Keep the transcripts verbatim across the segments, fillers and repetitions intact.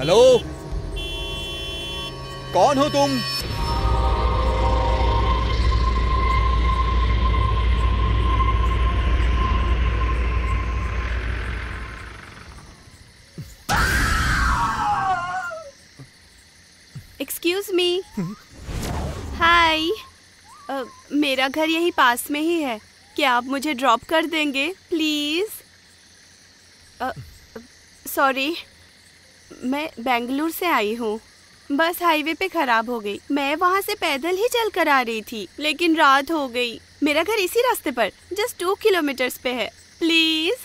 Hello, कौन हो तुम? Excuse me. हाय, मेरा घर यही पास में ही है, क्या आप मुझे ड्रॉप कर देंगे प्लीज़? सॉरी, मैं बेंगलुरु से आई हूँ, बस हाईवे पे ख़राब हो गई। मैं वहाँ से पैदल ही चल कर आ रही थी, लेकिन रात हो गई। मेरा घर इसी रास्ते पर जस्ट टू किलोमीटर्स पे है, प्लीज़।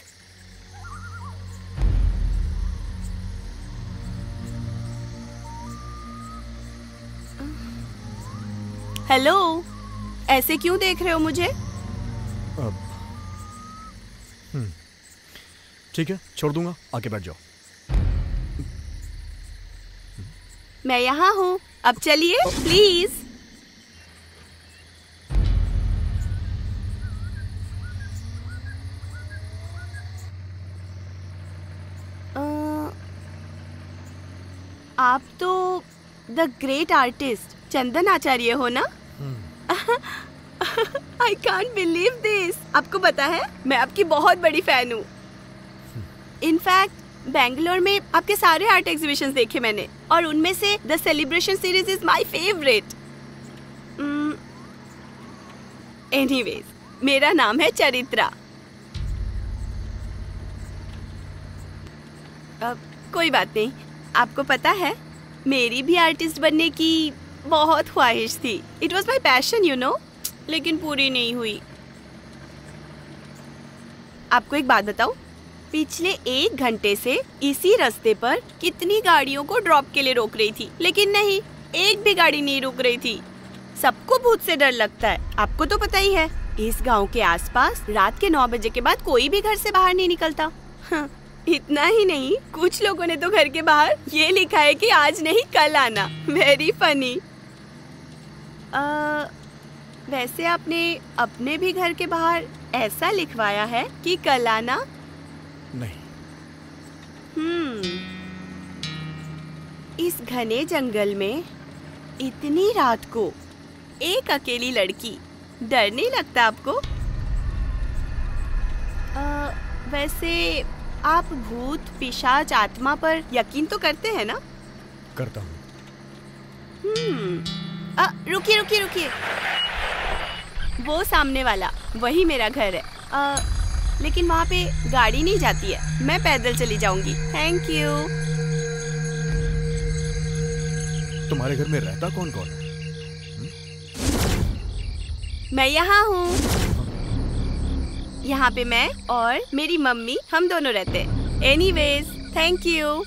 हेलो, ऐसे क्यों देख रहे हो मुझे? ठीक है, छोड़ दूंगा, आके बैठ जाओ। मैं यहाँ हूँ, अब चलिए प्लीज। आप तो the great artist Chandan Acharya हो ना? I can't believe this. आपको पता है, मैं आपकी बहुत बड़ी फैन हूँ। इनफैक्ट बेंगलोर में आपके सारे आर्ट एग्जीबिशंस देखे मैंने, और उनमें से the celebration series is my favourite. Anyways, मेरा नाम है चरित्रा। अब कोई बात नहीं, आपको पता है मेरी भी आर्टिस्ट बनने की बहुत ख्वाहिश थी। It was my passion you know, लेकिन पूरी नहीं हुई। आपको एक बात बताऊं, पिछले एक घंटे से इसी रास्ते पर कितनी गाड़ियों को ड्रॉप के लिए रोक रही थी, लेकिन नहीं, एक भी गाड़ी नहीं रुक रही थी। सबको भूत से डर लगता है, आपको तो पता ही है। इस गांव के आसपास रात के नौ बजे के बाद कोई भी घर से बाहर नहीं निकलता। हाँ, इतना ही नहीं, कुछ लोगों ने तो घर के बाहर ये लिखा है कि आज नहीं कल आना। Very funny. आ... वैसे आपने अपने भी घर के बाहर ऐसा लिखवाया है कि कल आना? नहीं। हम्म। इस घने जंगल में इतनी रात को एक अकेली लड़की, डर नहीं लगता आपको? आ, वैसे आप भूत, पिशाच, आत्मा पर यकीन तो करते हैं ना? करता हूँ। हम्म। रुकिए रुकिए रुकिए, वो सामने वाला, वही मेरा घर है। आ, लेकिन वहाँ पे गाड़ी नहीं जाती है, मैं पैदल चली जाऊंगी। Thank you. तुम्हारे घर में रहता कौन कौन है? मैं यहाँ हूँ, यहाँ पे मैं और मेरी मम्मी, हम दोनों रहते हैं। Anyways, thank you.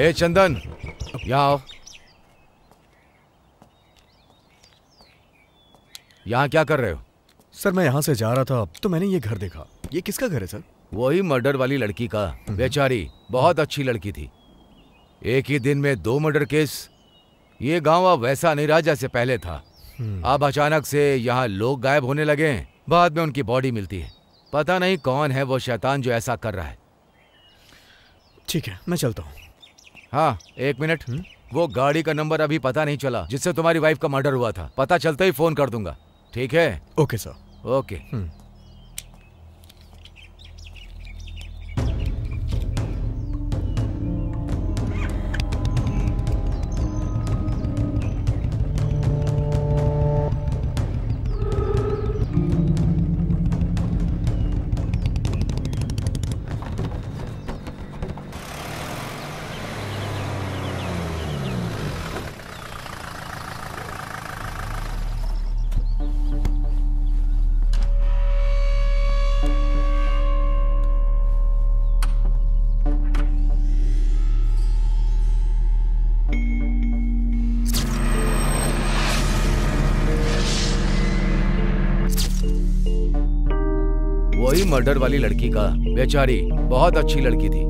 ए चंदन, यहाँ आओ। यहाँ क्या कर रहे हो? सर मैं यहाँ से जा रहा था तो मैंने ये घर देखा। ये किसका घर है सर? वही मर्डर वाली लड़की का। बेचारी बहुत अच्छी लड़की थी। एक ही दिन में दो मर्डर केस। ये गांव अब वैसा नहीं रहा जैसे पहले था। अब अचानक से यहाँ लोग गायब होने लगे हैं। बाद में उनकी बॉडी मिलती है। पता नहीं कौन है वो शैतान जो ऐसा कर रहा है। ठीक है मैं चलता हूँ। हाँ एक मिनट, वो गाड़ी का नंबर अभी पता नहीं चला जिससे तुम्हारी वाइफ का मर्डर हुआ था। पता चलता ही फोन कर दूंगा। ठीक है? Okay sir. ओके। मर्डर वाली लड़की का। बेचारी बहुत अच्छी लड़की थी।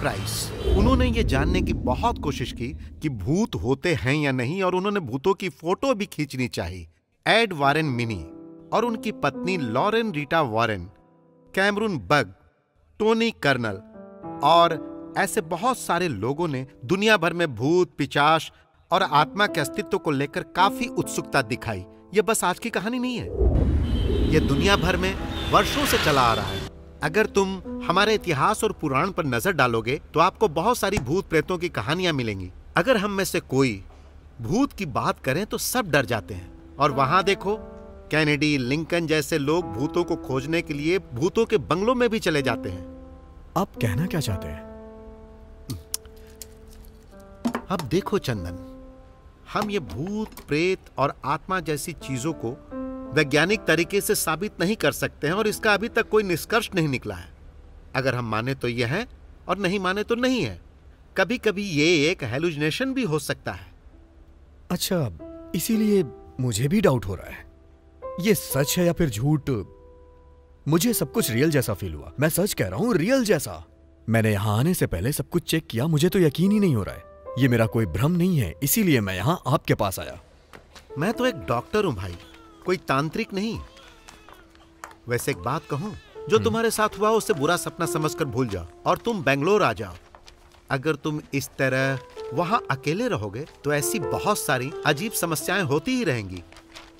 प्राइस उन्होंने ये जानने की बहुत कोशिश की कि भूत होते हैं या नहीं, और उन्होंने भूतों की फोटो भी खींचनी चाहिए। एड वारेन मिनी और उनकी पत्नी Lauren Rita Warren, Cameron Bug, Tony Colonel और ऐसे बहुत सारे लोगों ने दुनिया भर में भूत, पिशाच और आत्मा के अस्तित्व को लेकर काफी उत्सुकता दिखाई। यह बस आज की कहानी नहीं है, यह दुनिया भर में वर्षों से चला आ रहा है। अगर तुम हमारे इतिहास और पुराण पर नजर डालोगे तो आपको बहुत सारी भूत प्रेतों की कहानियां मिलेंगी। अगर हम में से कोई भूत की बात करें तो सब डर जाते हैं। और वहां देखो, कैनेडी, लिंकन जैसे लोग भूतों को खोजने के लिए भूतों के बंगलों में भी चले जाते हैं। आप कहना क्या चाहते हैं? अब देखो चंदन, हम ये भूत, प्रेत और आत्मा जैसी चीजों को वैज्ञानिक तरीके से साबित नहीं कर सकते हैं और इसका अभी तक कोई निष्कर्ष नहीं निकला है। अगर हम माने तो यह है और नहीं माने तो नहीं है। कभी कभी ये एक हेलुसिनेशन भी हो सकता है। अच्छा, इसीलिए मुझे भी डाउट हो रहा है ये सच है या फिर झूठ। मुझे सब कुछ रियल जैसा फील हुआ। मैं सच कह रहा हूँ, रियल जैसा। मैंने यहाँ आने से पहले सब कुछ चेक किया। मुझे तो यकीन ही नहीं हो रहा है। ये मेरा कोई भ्रम नहीं है, इसीलिए मैं यहाँ आपके पास आया। मैं तो एक डॉक्टर हूँ भाई, कोई तांत्रिक नहीं। वैसे एक बात कहूँ, जो तुम्हारे साथ हुआ उसे बुरा सपना समझकर भूल जाओ और तुम बेंगलोर आ जाओ। अगर तुम इस तरह वहाँ अकेले रहोगे तो ऐसी बहुत सारी अजीब समस्याएं होती ही रहेंगी।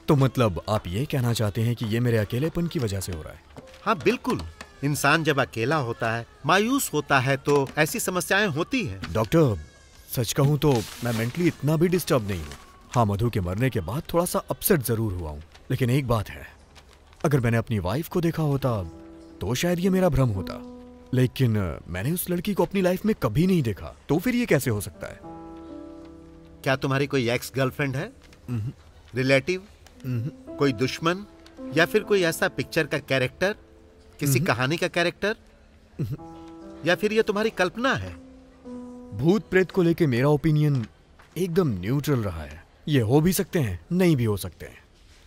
तो मतलब आप ये कहना चाहते हैं कि ये मेरे अकेलेपन की वजह से हो रहा है? हाँ बिल्कुल, इंसान जब अकेला होता है, मायूस होता है तो ऐसी समस्याएं होती है। डॉक्टर सच कहूँ तो मैं मेंटली इतना भी डिस्टर्ब नहीं हूँ। हाँ मधु के मरने के बाद थोड़ा सा अपसेट जरूर हुआ हूँ, लेकिन एक बात है, अगर मैंने अपनी वाइफ को देखा होता तो शायद ये मेरा भ्रम होता, लेकिन मैंने उस लड़की को अपनी लाइफ में कभी नहीं देखा, तो फिर ये कैसे हो सकता है? क्या तुम्हारी कोई एक्स गर्लफ्रेंड है, रिलेटिव, कोई दुश्मन, या फिर कोई ऐसा पिक्चर का कैरेक्टर, किसी कहानी का कैरेक्टर, या फिर यह तुम्हारी कल्पना है? भूत प्रेत को लेकर मेरा ओपिनियन एकदम न्यूट्रल रहा है। ये हो भी सकते हैं, नहीं भी हो सकते हैं,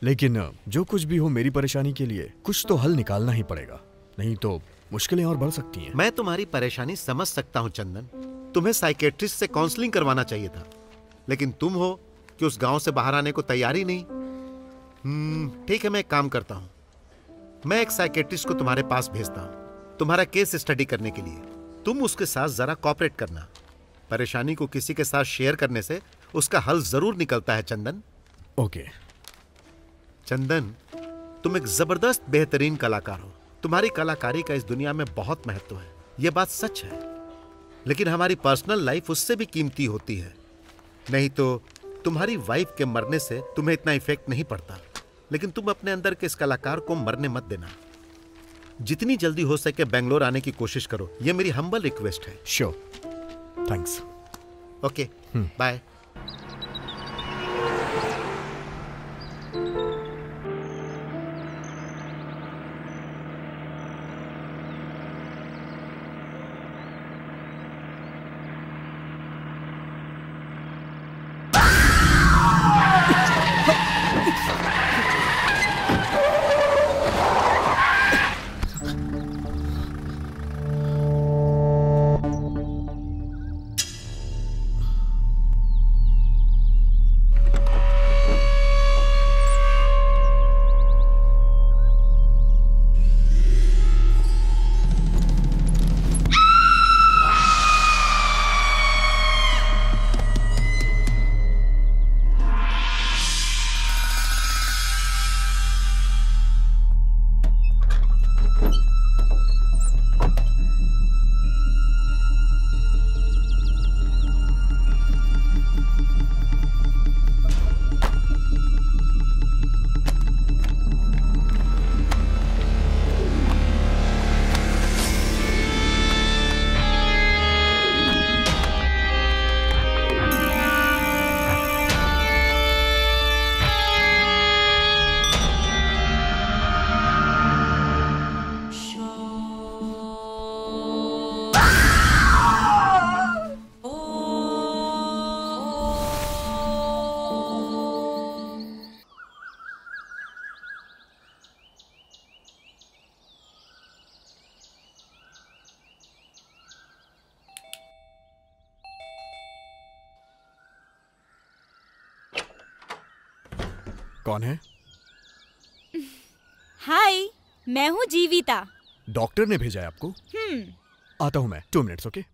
लेकिन जो कुछ भी हो मेरी परेशानी के लिए कुछ तो हल निकालना ही पड़ेगा, नहीं तो मुश्किलें और बढ़ सकती हैं। मैं तुम्हारी परेशानी समझ सकता हूँ चंदन, तुम्हें साइकेट्रिस्ट से काउंसलिंग करवाना चाहिए था, लेकिन तुम हो कि उस गांव से बाहर आने को तैयार ही नहीं। ठीक है, मैं एक काम करता हूँ, मैं एक साइकेट्रिस्ट को तुम्हारे पास भेजता हूँ तुम्हारा केस स्टडी करने के लिए। तुम उसके साथ जरा कॉपरेट करना। परेशानी को किसी के साथ शेयर करने से उसका हल जरूर निकलता है चंदन। ओके चंदन, तुम एक जबरदस्त बेहतरीन कलाकार हो। तुम्हारी कलाकारी का इस दुनिया में बहुत महत्व है, यह बात सच है, लेकिन हमारी पर्सनल लाइफ उससे भी कीमती होती है। नहीं तो तुम्हारी वाइफ के मरने से तुम्हें इतना इफेक्ट नहीं पड़ता, लेकिन तुम अपने अंदर के इस कलाकार को मरने मत देना। जितनी जल्दी हो सके बेंगलोर आने की कोशिश करो, यह मेरी हम्बल रिक्वेस्ट है। Sure, thanks. Okay bye. कौन है? हाय, मैं हूँ जीविता। डॉक्टर ने भेजा है आपको? हम्म। आता हूँ मैं, टू मिनट्स। ओके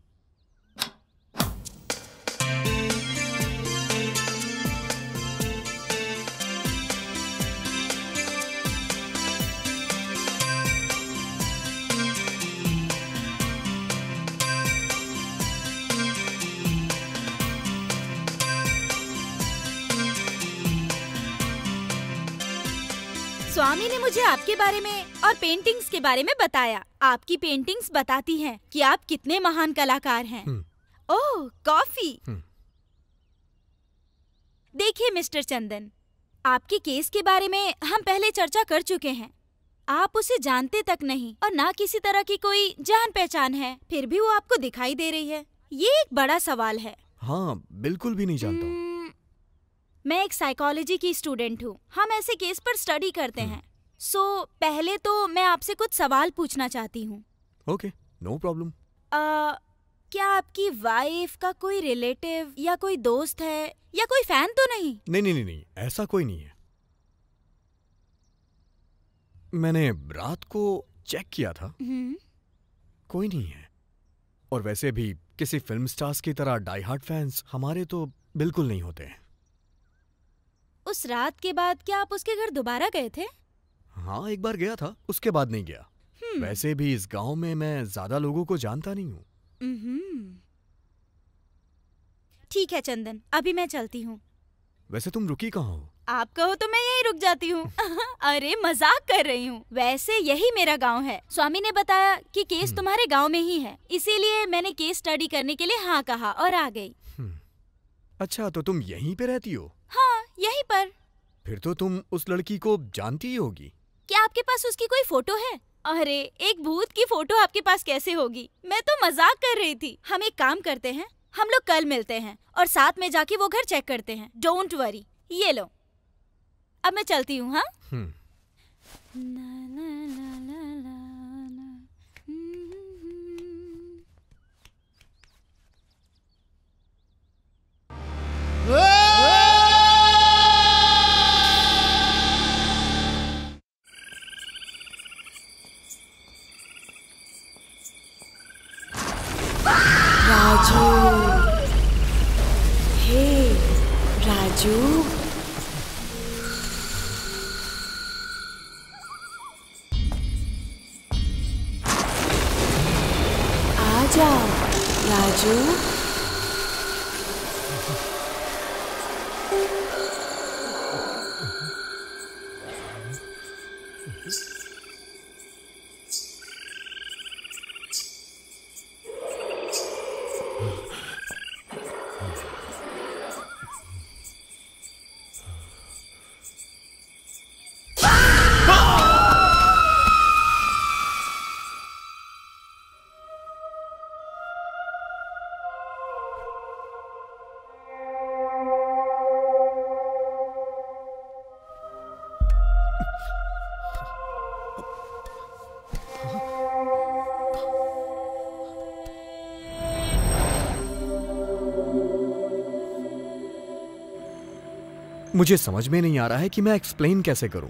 स्वामी ने मुझे आपके बारे में और पेंटिंग्स के बारे में बताया। आपकी पेंटिंग्स बताती हैं कि आप कितने महान कलाकार हैं। ओह, कॉफी। देखिए मिस्टर चंदन, आपके केस के बारे में हम पहले चर्चा कर चुके हैं। आप उसे जानते तक नहीं और ना किसी तरह की कोई जान पहचान है, फिर भी वो आपको दिखाई दे रही है। ये एक बड़ा सवाल है। हाँ, बिल्कुल भी नहीं जानता हूँ। मैं एक साइकोलॉजी की स्टूडेंट हूँ। हम ऐसे केस पर स्टडी करते हैं। सो so, पहले तो मैं आपसे कुछ सवाल पूछना चाहती हूँ। Okay, no problem. क्या आपकी वाइफ का कोई रिलेटिव या कोई दोस्त है या कोई फैन तो नहीं? नहीं नहीं नहीं, नहीं ऐसा कोई नहीं है। मैंने रात को चेक किया था, कोई नहीं है। और वैसे भी किसी फिल्म स्टार्स की तरह डाई हार्ड फैंस हमारे तो बिल्कुल नहीं होते हैं। उस रात के बाद क्या आप उसके घर दोबारा गए थे? हाँ, एक बार गया था, उसके बाद नहीं गया। वैसे भी इस गांव में मैं ज्यादा लोगों को जानता नहीं हूँ। ठीक है चंदन, अभी मैं चलती हूँ। वैसे तुम रुकी कहाँ हो? आप कहो तो मैं यही रुक जाती हूँ। अरे मजाक कर रही हूँ, वैसे यही मेरा गांव है। स्वामी ने बताया कि केस तुम्हारे गांव में ही है, इसीलिए मैंने केस स्टडी करने के लिए हाँ कहा और आ गई। अच्छा, तो तुम यहीं पे रहती हो? हाँ, यहीं पर। फिर तो तुम उस लड़की को जानती ही होगी। क्या आपके पास उसकी कोई फोटो है? अरे, एक भूत की फोटो आपके पास कैसे होगी? मैं तो मजाक कर रही थी। हम एक काम करते हैं, हम लोग कल मिलते हैं और साथ में जाके वो घर चेक करते हैं। डोंट वरी, ये लो। अब मैं चलती हूँ। हाँ, राजू, हे राजू, आ जाओ राजू। मुझे समझ में नहीं आ रहा है कि मैं एक्सप्लेन कैसे करूं।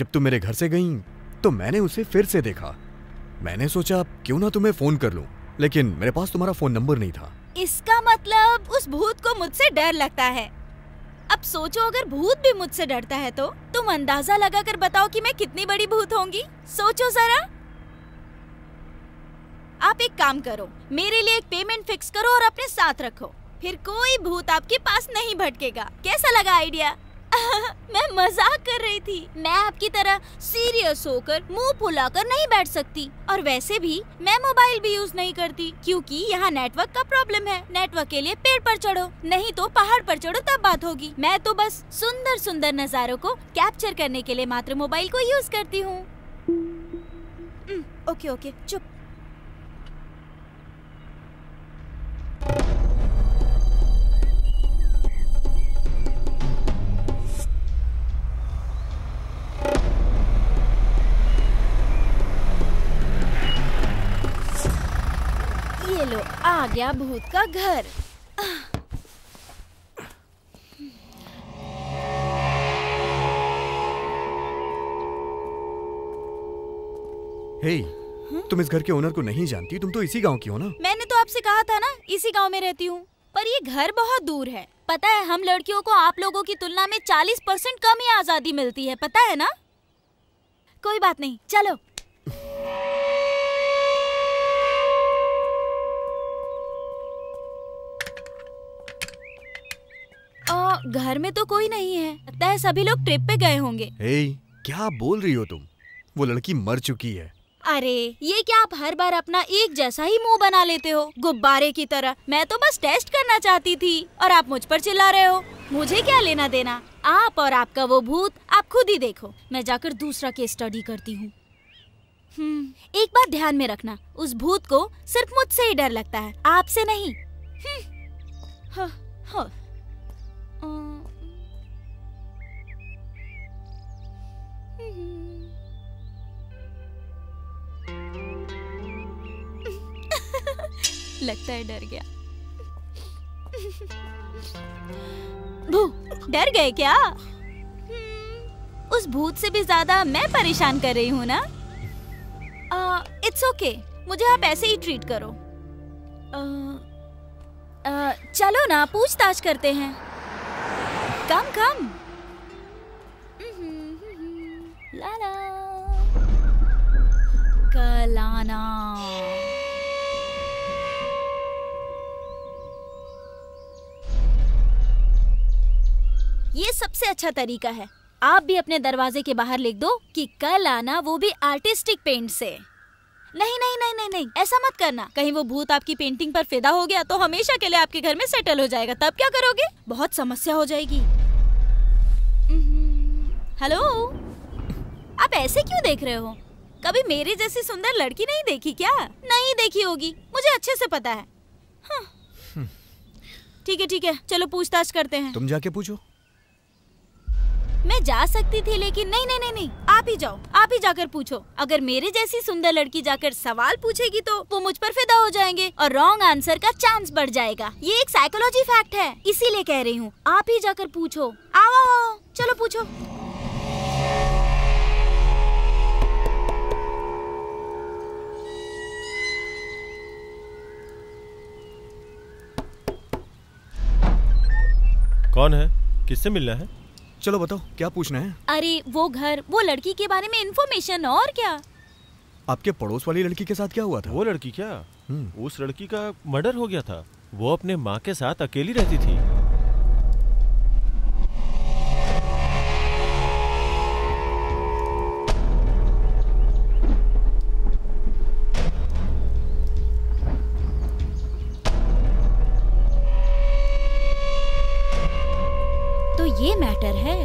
जब तुम मेरे घर से गईं तो मैंने उसे फिर से देखा। मैंने सोचा क्यों ना तुम्हें फोन कर लूं, लेकिन मेरे पास तुम्हारा फोन नंबर नहीं था। इसका मतलब उस भूत को मुझसे डर लगता है। अब सोचो अगर भूत भी मुझसे डरता है तो तुम अंदाजा लगा कर बताओ कि मैं कितनी बड़ी भूत होंगी। सोचो जरा। आप एक काम करो, मेरे लिए एक पेमेंट फिक्स करो और अपने साथ रखो, फिर कोई भूत आपके पास नहीं भटकेगा। कैसा लगा आइडिया? मैं मजाक कर रही थी। मैं आपकी तरह सीरियस होकर मुंह फुलाकर नहीं बैठ सकती, और वैसे भी मैं मोबाइल भी यूज नहीं करती क्योंकि यहाँ नेटवर्क का प्रॉब्लम है। नेटवर्क के लिए पेड़ पर चढ़ो, नहीं तो पहाड़ पर चढ़ो, तब बात होगी। मैं तो बस सुंदर सुंदर नज़ारों को कैप्चर करने के लिए मात्र मोबाइल को यूज करती हूँ। ओके ओके चुप। लो, आ गया भूत का घर। हे, तुम इस घर के ओनर को नहीं जानती। तुम तो इसी गांव की हो ना? मैंने तो आपसे कहा था ना, इसी गांव में रहती हूँ। पर ये घर बहुत दूर है। पता है, हम लड़कियों को आप लोगों की तुलना में चालीस परसेंट कम ही आजादी मिलती है, पता है ना? कोई बात नहीं, चलो। घर में तो कोई नहीं है, लगता है सभी लोग ट्रिप पे गए होंगे। हे, क्या बोल रही हो तुम? वो लड़की मर चुकी है। अरे ये क्या, आप हर बार अपना एक जैसा ही मुंह बना लेते हो, गुब्बारे की तरह। मैं तो बस टेस्ट करना चाहती थी और आप मुझ पर चिल्ला रहे हो। मुझे क्या लेना देना, आप और आपका वो भूत आप खुद ही देखो। मैं जाकर दूसरा केस स्टडी करती हूँ। एक बात ध्यान में रखना, उस भूत को सिर्फ मुझसे ही डर लगता है, आपसे नहीं। लगता है डर गया। भू, डर गए क्या? उस भूत से भी ज्यादा मैं परेशान कर रही हूँ ना? इट्स ओके, मुझे आप ऐसे ही ट्रीट करो। आ, चलो ना, पूछताछ करते हैं। कम कम लाला कलाना। ये सबसे अच्छा तरीका है। आप भी अपने दरवाजे के बाहर लिख दो कि कल आना, वो भी आर्टिस्टिक पेंट से। नहीं नहीं नहीं नहीं नहीं, ऐसा मत करना। कहीं वो भूत आपकी पेंटिंग पर फिदा हो गया तो हमेशा के लिए आपके घर में सेटल हो जाएगा। तब क्या करोगे? बहुत समस्या हो जाएगी। हेलो, आप ऐसे क्यों देख रहे हो? कभी मेरे जैसी सुंदर लड़की नहीं देखी क्या? नहीं देखी होगी, मुझे अच्छे से पता है। ठीक है ठीक है, चलो पूछताछ करते हैं। तुम जाके पूछो। मैं जा सकती थी, लेकिन नहीं नहीं नहीं नहीं, आप ही जाओ, आप ही जाकर पूछो। अगर मेरे जैसी सुंदर लड़की जाकर सवाल पूछेगी तो वो मुझ पर फिदा हो जाएंगे और रॉन्ग आंसर का चांस बढ़ जाएगा। ये एक साइकोलॉजी फैक्ट है, इसीलिए कह रही हूँ, आप ही जाकर पूछो। आओ आओ, चलो पूछो। कौन है? किससे मिलना है? चलो बताओ क्या पूछना है। अरे वो घर, वो लड़की के बारे में इन्फॉर्मेशन। और क्या? आपके पड़ोस वाली लड़की के साथ क्या हुआ था? वो लड़की क्या? उस लड़की का मर्डर हो गया था। वो अपने माँ के साथ अकेली रहती थी। तो ये मैटर है।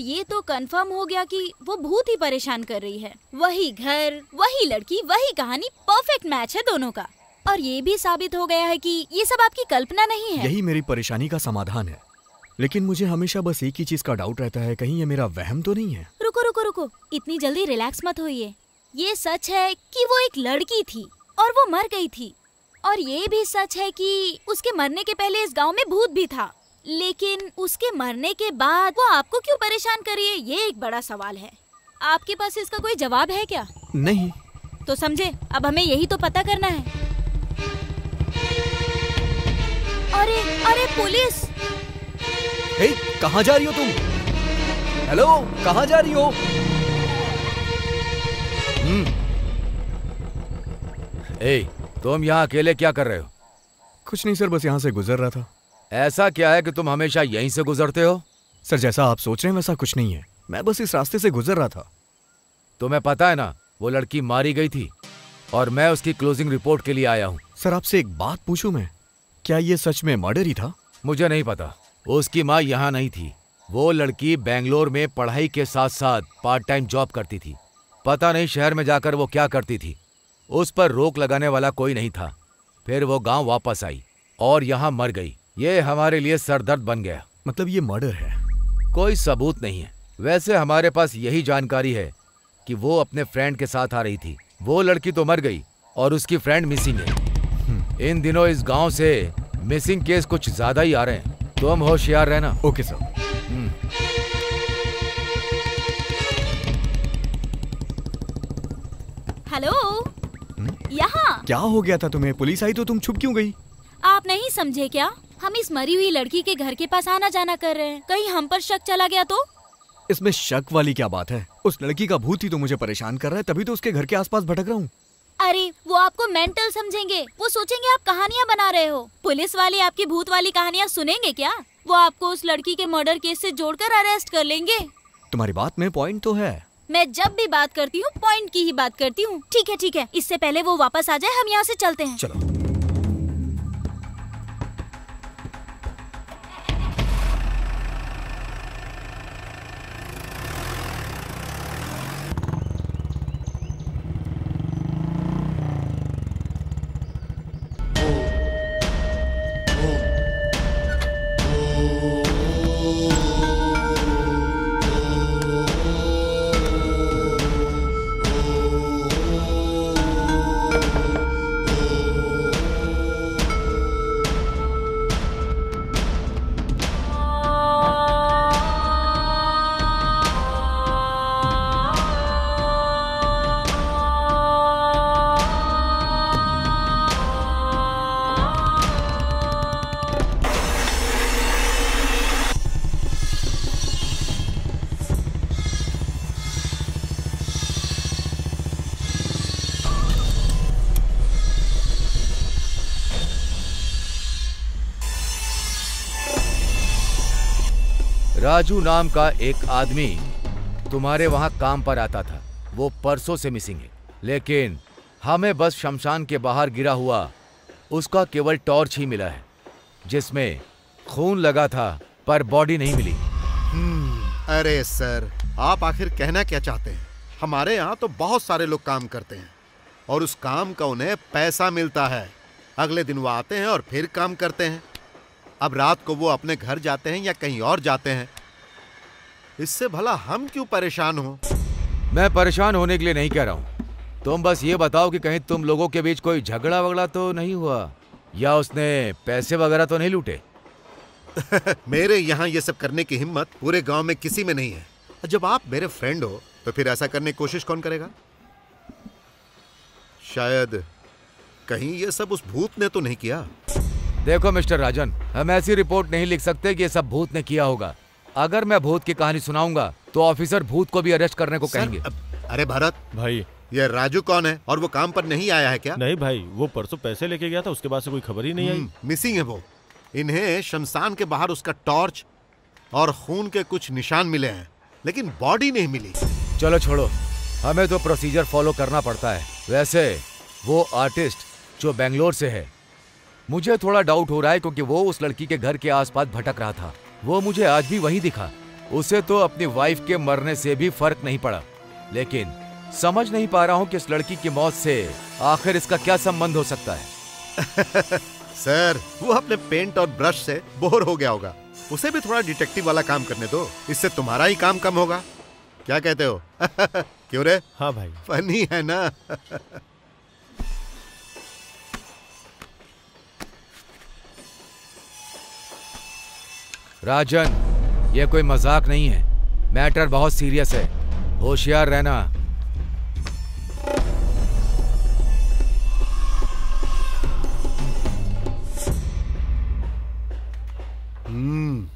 ये तो कंफर्म हो गया कि वो भूत ही परेशान कर रही है। वही घर, वही लड़की, वही कहानी, परफेक्ट मैच है दोनों का। और ये भी साबित हो गया है कि ये सब आपकी कल्पना नहीं है। यही मेरी परेशानी का समाधान है। लेकिन मुझे हमेशा बस एक ही चीज का डाउट रहता है, कहीं ये मेरा वहम तो नहीं है। रुको रुको रुको, इतनी जल्दी रिलैक्स मत होइए। ये सच है कि वो एक लड़की थी और वो मर गई थी, और ये भी सच है कि उसके मरने के पहले इस गाँव में भूत भी था। लेकिन उसके मरने के बाद वो आपको क्यों परेशान कर रही है, ये एक बड़ा सवाल है। आपके पास इसका कोई जवाब है क्या? नहीं। तो समझे, अब हमें यही तो पता करना है। अरे अरे पुलिस! हे, कहाँ जा रही हो तुम? हेलो, कहाँ जा रही हो? हम्म। ए, तुम यहाँ अकेले क्या कर रहे हो? कुछ नहीं सर, बस यहाँ से गुजर रहा था। ऐसा क्या है कि तुम हमेशा यहीं से गुजरते हो? सर जैसा आप सोच रहे हैं वैसा कुछ नहीं है, मैं बस इस रास्ते से गुजर रहा था। तुम्हें पता है ना, वो लड़की मारी गई थी और मैं उसकी क्लोजिंग रिपोर्ट के लिए आया हूँ। सर आपसे एक बात पूछूं मैं, क्या ये सच में मर्डर ही था? मुझे नहीं पता। उसकी माँ यहाँ नहीं थी। वो लड़की बेंगलोर में पढ़ाई के साथ साथ पार्ट टाइम जॉब करती थी। पता नहीं शहर में जाकर वो क्या करती थी। उस पर रोक लगाने वाला कोई नहीं था। फिर वो गाँव वापस आई और यहाँ मर गई। ये हमारे लिए सरदर्द बन गया। मतलब ये मर्डर है? कोई सबूत नहीं है। वैसे हमारे पास यही जानकारी है कि वो अपने फ्रेंड के साथ आ रही थी। वो लड़की तो मर गई और उसकी फ्रेंड मिसिंग है। इन दिनों इस गांव से मिसिंग केस कुछ ज्यादा ही आ रहे हैं। तुम होशियार रहना। Okay sir. हेलो, यहाँ क्या हो गया था तुम्हें? पुलिस आई तो तुम छुप क्यों गई? आप नहीं समझे क्या? हम इस मरी हुई लड़की के घर के पास आना जाना कर रहे हैं, कहीं हम पर शक चला गया तो? इसमें शक वाली क्या बात है? उस लड़की का भूत ही तो मुझे परेशान कर रहा है, तभी तो उसके घर के आसपास भटक रहा हूँ। अरे वो आपको मेंटल समझेंगे, वो सोचेंगे आप कहानियाँ बना रहे हो। पुलिस वाले आपकी भूत वाली कहानियाँ सुनेंगे क्या? वो आपको उस लड़की के मर्डर केस से जोड़कर अरेस्ट कर लेंगे। तुम्हारी बात में पॉइंट तो है। मैं जब भी बात करती हूँ पॉइंट की ही बात करती हूँ। ठीक है ठीक है, इससे पहले वो वापस आ जाए हम यहाँ से चलते हैं। चलो। राजू नाम का एक आदमी तुम्हारे वहाँ काम पर आता था। वो परसों से मिसिंग है, लेकिन हमें बस शमशान के बाहर गिरा हुआ उसका केवल टॉर्च ही मिला है, जिसमें खून लगा था पर बॉडी नहीं मिली। हम्म, अरे सर आप आखिर कहना क्या चाहते हैं? हमारे यहाँ तो बहुत सारे लोग काम करते हैं और उस काम का उन्हें पैसा मिलता है। अगले दिन वो आते हैं और फिर काम करते हैं। अब रात को वो अपने घर जाते हैं या कहीं और जाते हैं। इससे भला हम क्यों परेशान हो? मैं परेशान होने के लिए नहीं कह रहा हूँ। तुम बस ये बताओ कि कहीं तुम लोगों के बीच कोई झगड़ा वगड़ा तो नहीं हुआ? या उसने पैसे वगैरह तो नहीं लूटे? मेरे यहाँ ये सब करने की हिम्मत पूरे गांव में किसी में नहीं है। जब आप मेरे फ्रेंड हो तो फिर ऐसा करने की कोशिश कौन करेगा? शायद कहीं ये सब उस भूत ने तो नहीं किया। देखो मिस्टर राजन, हम ऐसी रिपोर्ट नहीं लिख सकते कि ये सब भूत ने किया होगा। अगर मैं भूत की कहानी सुनाऊंगा तो ऑफिसर भूत को भी अरेस्ट करने को कहेंगे। अब, अरे भारत भाई, ये राजू कौन है और वो काम पर नहीं आया है क्या? नहीं भाई, वो परसों पैसे लेके गया था, उसके बाद से कोई खबर ही नहीं आई। मिसिंग है वो। इन्हें शमशान के बाहर उसका टॉर्च और खून के कुछ निशान मिले हैं, लेकिन बॉडी नहीं मिली। चलो छोड़ो, हमें तो प्रोसीजर फॉलो करना पड़ता है। वैसे वो आर्टिस्ट जो बेंगलोर से है, मुझे थोड़ा डाउट हो रहा है क्योंकि वो उस लड़की के घर के आसपास भटक रहा था। वो मुझे आज भी वही दिखा। उसे तो अपनी वाइफ के मरने से भी फर्क नहीं पड़ा, लेकिन समझ नहीं पा रहा हूँ कि इस लड़की की मौत से आखिर इसका क्या संबंध हो सकता है। सर, वो अपने पेंट और ब्रश से बोर हो गया होगा। उसे भी थोड़ा डिटेक्टिव वाला काम करने दो, इससे तुम्हारा ही काम कम होगा। क्या कहते हो? क्यों रे? हाँ भाई, फनी है ना। राजन, ये कोई मजाक नहीं है, मैटर बहुत सीरियस है, होशियार रहना। हम्म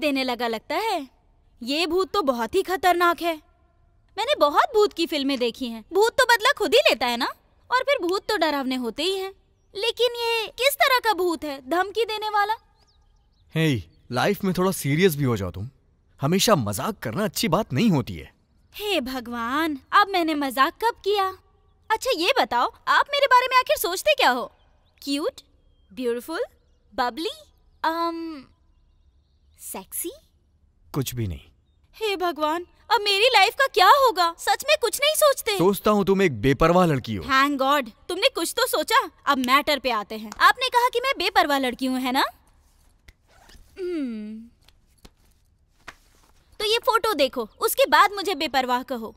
देने लगा लगता है। ये भूत तो बहुत ही खतरनाक है। मैंने बहुत भूत की फिल्में देखी हैं। भूत तो बदला खुद ही लेता है ना, और फिर भूत तो डरावने होते ही हैं। लेकिन ये किस तरह का भूत है, धमकी देने वाला? हे, लाइफ में थोड़ा सीरियस भी हो जाओ तुम। हमेशा मजाक करना अच्छी बात नहीं होती है। हे भगवान, अब मैंने मजाक कब किया? अच्छा ये बताओ, आप मेरे बारे में आखिर सोचते क्या हो? Cute, beautiful, bubbly, um sexy? कुछ भी नहीं। हे भगवान, अब मेरी लाइफ का क्या होगा? सच में कुछ नहीं सोचते। सोचता हूँ तुम एक बेपरवाह लड़की हो। थैंक गॉड, तुमने कुछ तो सोचा। अब मैटर पे आते हैं। आपने कहा कि मैं बेपरवाह लड़की हूँ, है ना? तो ये फोटो देखो, उसके बाद मुझे बेपरवाह कहो।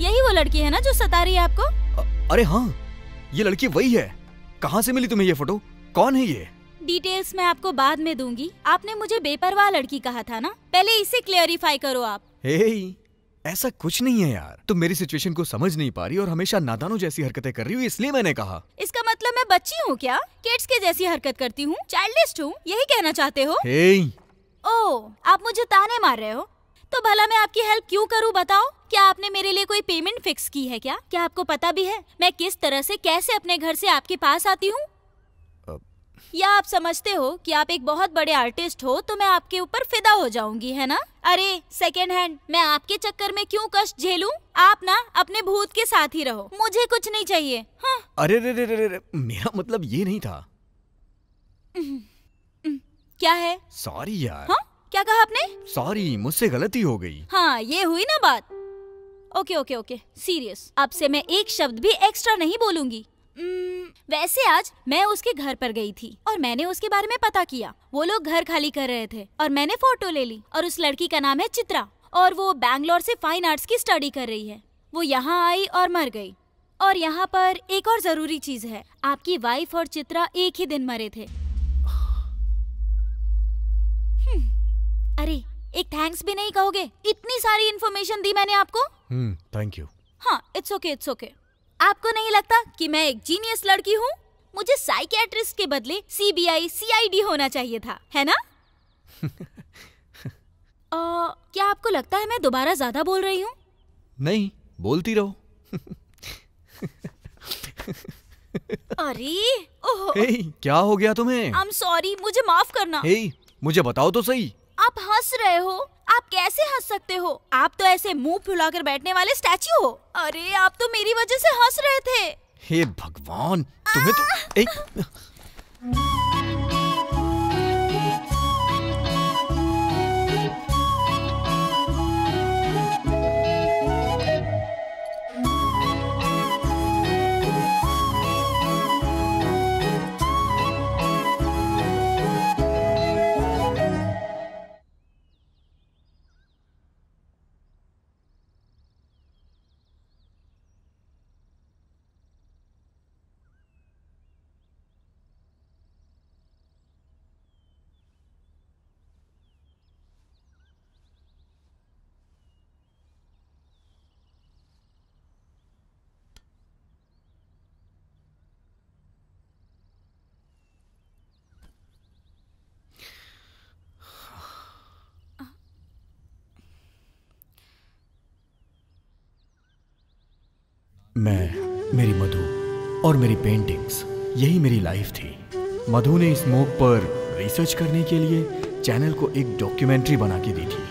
यही वो लड़की है ना जो सता रही है आपको? अ, अरे हाँ, ये लड़की वही है। कहाँ से मिली तुम्हें ये फोटो? कौन है ये? डिटेल्स मैं आपको बाद में दूंगी। आपने मुझे बेपरवाह लड़की कहा था ना, पहले इसे क्लेरिफाई करो आप। हे, ऐसा कुछ नहीं है यार। तुम मेरी सिचुएशन को समझ नहीं पा रही और हमेशा नादानों जैसी हरकतें कर रही हो, इसलिए मैंने कहा। इसका मतलब मैं बच्ची हूँ क्या? किड्स के जैसी हरकत करती हूँ, चाइल्डिश हूँ, यही कहना चाहते हो? हे, ओ, आप मुझे ताने मार रहे हो, तो भला मैं आपकी हेल्प क्यों करूं बताओ? क्या आपने मेरे लिए कोई पेमेंट फिक्स की है क्या? क्या आपको पता भी है मैं किस तरह से, कैसे अपने घर से आपके पास आती हूँ? या आप समझते हो कि आप एक बहुत बड़े आर्टिस्ट हो तो मैं आपके ऊपर फिदा हो जाऊंगी, है ना? अरे सेकेंड हैंड, मैं आपके चक्कर में क्यों कष्ट झेलूं? आप ना अपने भूत के साथ ही रहो, मुझे कुछ नहीं चाहिए। हाँ। अरे रे रे रे रे, मेरा मतलब ये नहीं था। क्या है? सॉरी यार। हाँ? क्या कहा आपने? सॉरी, मुझसे गलती हो गई। हाँ, ये हुई ना बात। ओके ओके ओके, सीरियस, अब से मैं एक शब्द भी एक्स्ट्रा नहीं बोलूंगी। वैसे आज मैं उसके घर पर गई थी और मैंने उसके बारे में पता किया। वो लोग घर खाली कर रहे थे और मैंने फोटो ले ली। और उस लड़की का नाम है चित्रा और वो बैंगलोर से फाइन आर्ट्स की स्टडी कर रही है। वो यहाँ आई और मर गई। और यहाँ पर एक और जरूरी चीज है, आपकी वाइफ और चित्रा एक ही दिन मरे थे। अरे एक थैंक्स भी नहीं कहोगे? इतनी सारी इन्फॉर्मेशन दी मैंने आपको। Thank you. हाँ, इट्स ओके इट्स ओके। आपको नहीं लगता कि मैं एक जीनियस लड़की हूँ? मुझे साइकियाट्रिस्ट के बदले सीबीआई, सीआईडी होना चाहिए था, है ना? आ, क्या आपको लगता है मैं दोबारा ज्यादा बोल रही हूँ? नहीं, बोलती रहो। अरे ओह, hey, क्या हो गया तुम्हें? I'm sorry, मुझे माफ करना। hey, मुझे बताओ तो सही। आप हंस रहे हो? आप कैसे हंस सकते हो? आप तो ऐसे मुंह फुलाकर बैठने वाले स्टैच्यू हो। अरे आप तो मेरी वजह से हंस रहे थे। हे भगवान, तुम्हें तो एक... मैं, मेरी मधु और मेरी पेंटिंग्स, यही मेरी लाइफ थी। मधु ने इस मौके पर रिसर्च करने के लिए चैनल को एक डॉक्यूमेंट्री बना के दी थी।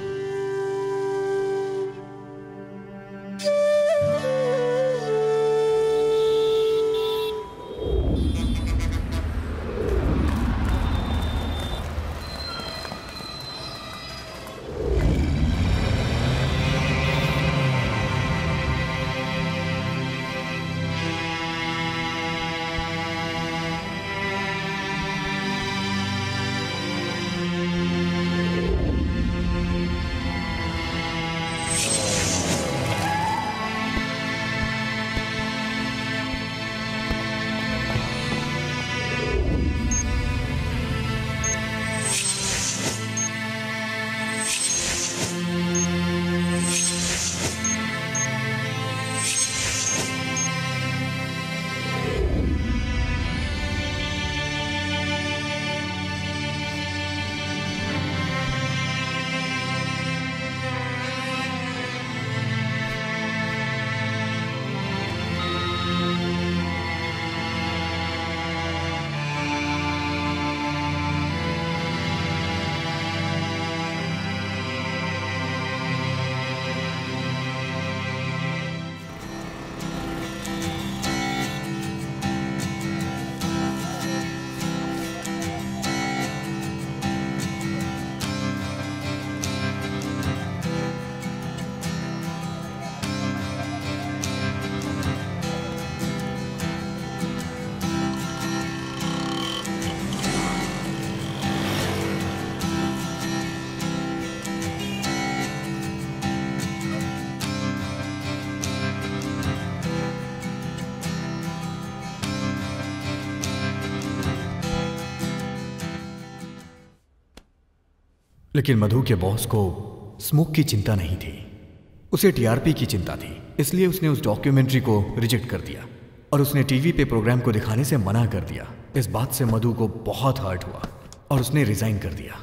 लेकिन मधु के बॉस को स्मोक की चिंता नहीं थी, उसे टीआरपी की चिंता थी, इसलिए उसने उस डॉक्यूमेंट्री को रिजेक्ट कर दिया और उसने टीवी पे प्रोग्राम को दिखाने से मना कर दिया। इस बात से मधु को बहुत हर्ट हुआ और उसने रिजाइन कर दिया।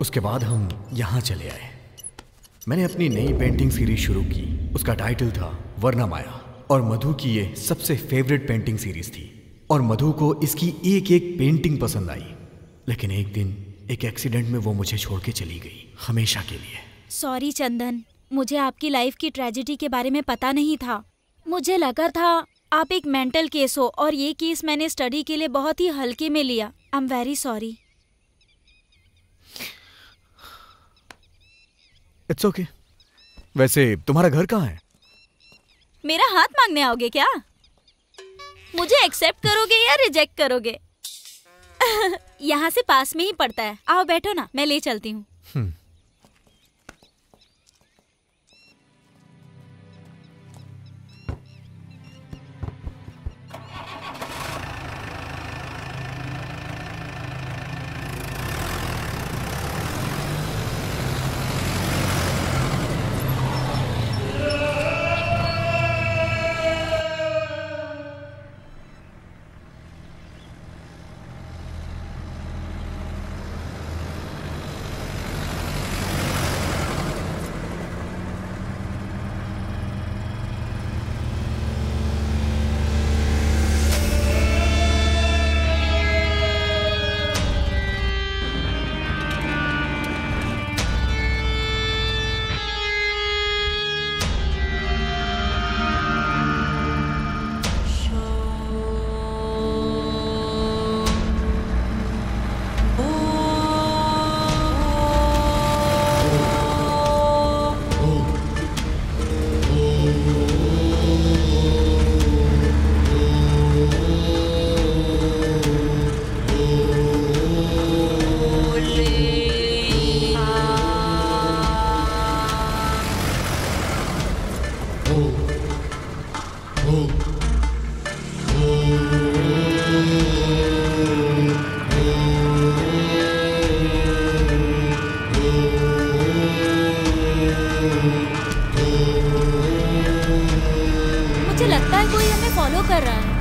उसके बाद हम यहाँ चले आए। मैंने अपनी नई पेंटिंग सीरीज शुरू की, उसका टाइटल था वर्णमाया और मधु की ये सबसे फेवरेट पेंटिंग सीरीज थी और मधु को इसकी एक एक पेंटिंग पसंद आई। लेकिन एक दिन एक एक्सीडेंट में वो मुझे छोड़ के चली गई, हमेशा के लिए। सॉरी चंदन, मुझे आपकी लाइफ की ट्रेजेडी के बारे में पता नहीं था। मुझे लगा था आप एक मेंटल केस हो और ये केस मैंने स्टडी के लिए बहुत ही हल्के में लिया। I am very sorry. It's okay okay. वैसे तुम्हारा घर कहाँ है? मेरा हाथ मांगने आओगे क्या? मुझे एक्सेप्ट करोगे या रिजेक्ट करोगे? यहाँ से पास में ही पड़ता है, आओ बैठो ना, मैं ले चलती हूँ। मुझे लगता है कोई हमें फॉलो कर रहा है।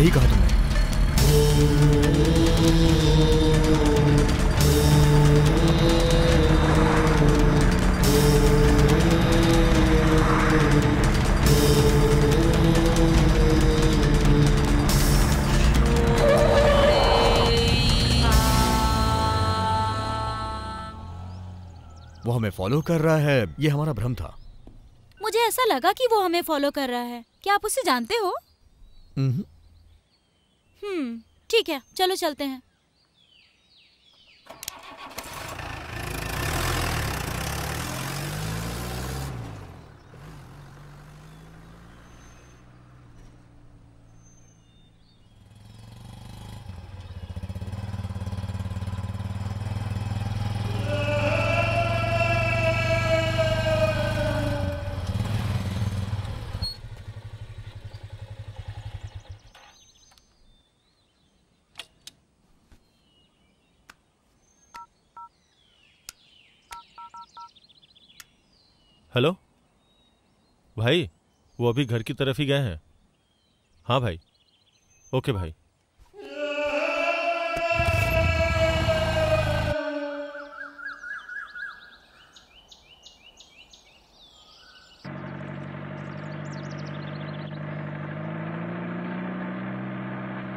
सही कहा तुमने। वो हमें फॉलो कर रहा है, ये हमारा भ्रम था। मुझे ऐसा लगा कि वो हमें फॉलो कर रहा है। क्या आप उसे जानते हो? हम्म हम्म ठीक है, चलो चलते हैं। हेलो भाई, वो अभी घर की तरफ ही गए हैं। हाँ भाई, ओके भाई।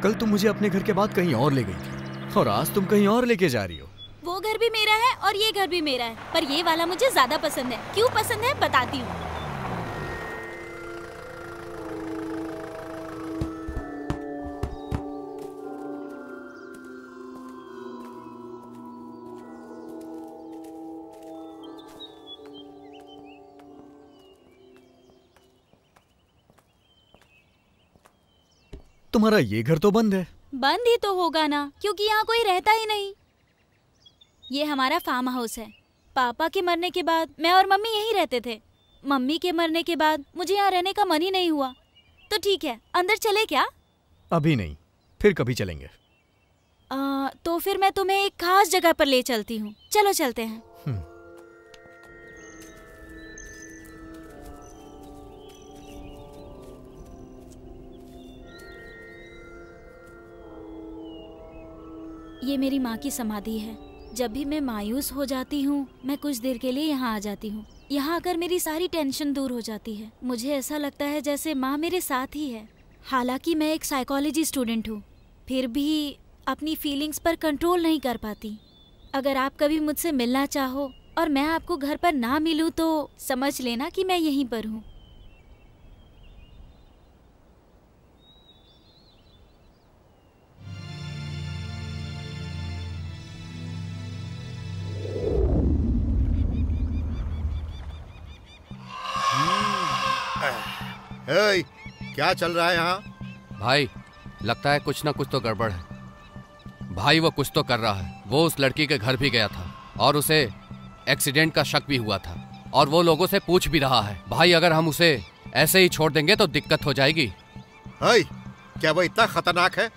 कल तुम मुझे अपने घर के बाद कहीं और ले गई थी और आज तुम कहीं और लेके जा रही हो। वो घर भी मेरा है और ये घर भी मेरा है, पर ये वाला मुझे ज्यादा पसंद है। क्यों पसंद है बताती हूँ। तुम्हारा ये घर तो बंद है। बंद ही तो होगा ना, क्योंकि यहाँ कोई रहता ही नहीं। ये हमारा फार्म हाउस है। पापा के मरने के बाद मैं और मम्मी यहीं रहते थे। मम्मी के मरने के बाद मुझे यहाँ रहने का मन ही नहीं हुआ। तो ठीक है, अंदर चले क्या? अभी नहीं, फिर कभी चलेंगे। आ, तो फिर मैं तुम्हें एक खास जगह पर ले चलती हूँ। चलो चलते हैं। ये मेरी माँ की समाधि है। जब भी मैं मायूस हो जाती हूँ, मैं कुछ देर के लिए यहाँ आ जाती हूँ। यहाँ आकर मेरी सारी टेंशन दूर हो जाती है। मुझे ऐसा लगता है जैसे माँ मेरे साथ ही है। हालांकि मैं एक साइकोलॉजी स्टूडेंट हूँ, फिर भी अपनी फीलिंग्स पर कंट्रोल नहीं कर पाती। अगर आप कभी मुझसे मिलना चाहो और मैं आपको घर पर ना मिलूँ तो समझ लेना कि मैं यहीं पर हूँ। हे, क्या चल रहा है यहाँ? भाई, लगता है कुछ ना कुछ तो गड़बड़ है। भाई, वो कुछ तो कर रहा है। वो उस लड़की के घर भी गया था और उसे एक्सीडेंट का शक भी हुआ था और वो लोगों से पूछ भी रहा है। भाई, अगर हम उसे ऐसे ही छोड़ देंगे तो दिक्कत हो जाएगी। हे, क्या वो इतना खतरनाक है?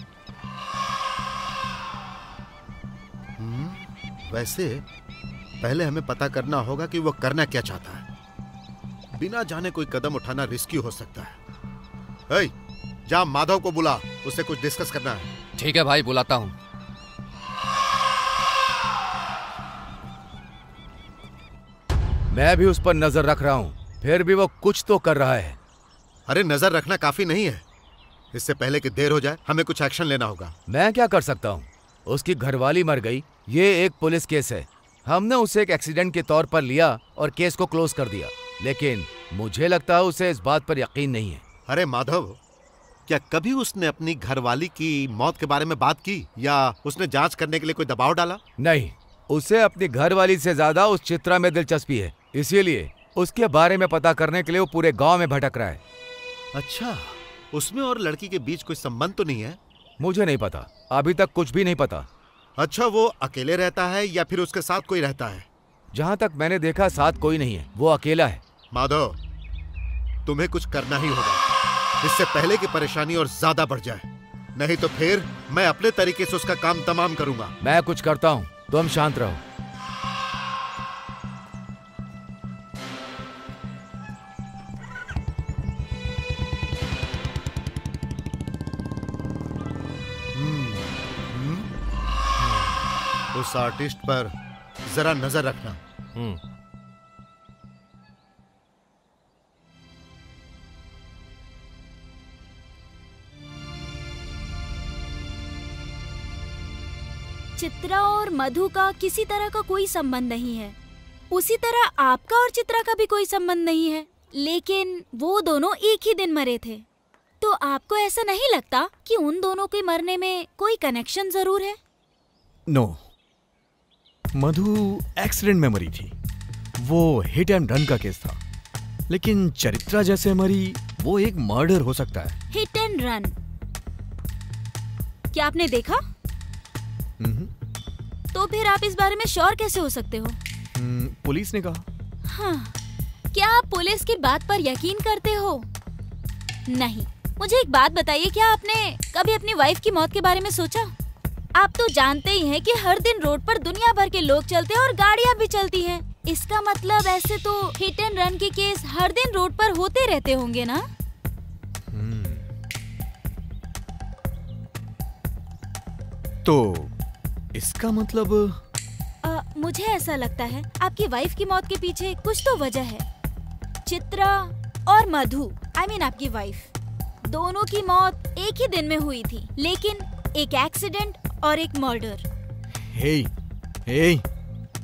हम्म, वैसे पहले हमें पता करना होगा कि वो करना क्या चाहता है। बिना जाने कोई कदम उठाना रिस्की हो सकता है। ए, जा माधव को बुला, उससे कुछ डिस्कस करना है। ठीक है भाई, बुलाता हूँ। मैं भी उस पर नजर रख रहा हूँ, फिर भी वो कुछ तो कर रहा है। अरे, नजर रखना काफी नहीं है। इससे पहले कि देर हो जाए, हमें कुछ एक्शन लेना होगा। मैं क्या कर सकता हूँ? उसकी घरवाली मर गई। ये एक पुलिस केस है। हमने उसे एक एक्सीडेंट के तौर पर लिया और केस को क्लोज कर दिया, लेकिन मुझे लगता है उसे इस बात पर यकीन नहीं है। अरे माधव, क्या कभी उसने अपनी घरवाली की मौत के बारे में बात की या उसने जांच करने के लिए कोई दबाव डाला? नहीं, उसे अपनी घरवाली से ज्यादा उस चित्रा में दिलचस्पी है, इसीलिए उसके बारे में पता करने के लिए वो पूरे गांव में भटक रहा है। अच्छा, उसमें और लड़की के बीच कोई संबंध तो नहीं है? मुझे नहीं पता, अभी तक कुछ भी नहीं पता। अच्छा, वो अकेले रहता है या फिर उसके साथ कोई रहता है? जहाँ तक मैंने देखा साथ कोई नहीं है, वो अकेला है। माधव, तुम्हें कुछ करना ही होगा इससे पहले कि परेशानी और ज्यादा बढ़ जाए, नहीं तो फिर मैं अपने तरीके से उसका काम तमाम करूंगा। मैं कुछ करता हूँ, तुम शांत रहो। उस आर्टिस्ट पर जरा नजर रखना। चित्रा और मधु का किसी तरह का कोई संबंध नहीं है, उसी तरह आपका और चित्रा का भी कोई संबंध नहीं है, लेकिन वो दोनों एक ही दिन मरे थे, तो आपको ऐसा नहीं लगता कि उन दोनों के मरने में कोई कनेक्शन जरूर है? No no. मधु एक्सीडेंट में मरी थी, वो हिट एंड रन का केस था, लेकिन चरित्रा जैसे मरी वो एक मर्डर हो सकता है। Hit and run? क्या आपने देखा? mm-hmm. तो फिर आप इस बारे में श्योर कैसे हो सकते हो? mm, पुलिस ने कहा। हाँ, क्या आप पुलिस की बात पर यकीन करते हो? नहीं। मुझे एक बात बताइए, क्या आपने कभी अपनी वाइफ की मौत के बारे में सोचा? आप तो जानते ही हैं कि हर दिन रोड पर दुनिया भर के लोग चलते हैं और गाड़ियाँ भी चलती हैं। इसका मतलब ऐसे तो हिट एंड रन के केस हर दिन रोड पर होते रहते होंगे ना? hmm. तो इसका मतलब आ, मुझे ऐसा लगता है आपकी वाइफ की मौत के पीछे कुछ तो वजह है। चित्रा और मधु, आई मीन आपकी वाइफ, दोनों की मौत एक ही दिन में हुई थी, लेकिन एक एक्सीडेंट और एक मर्डर। हे, हे,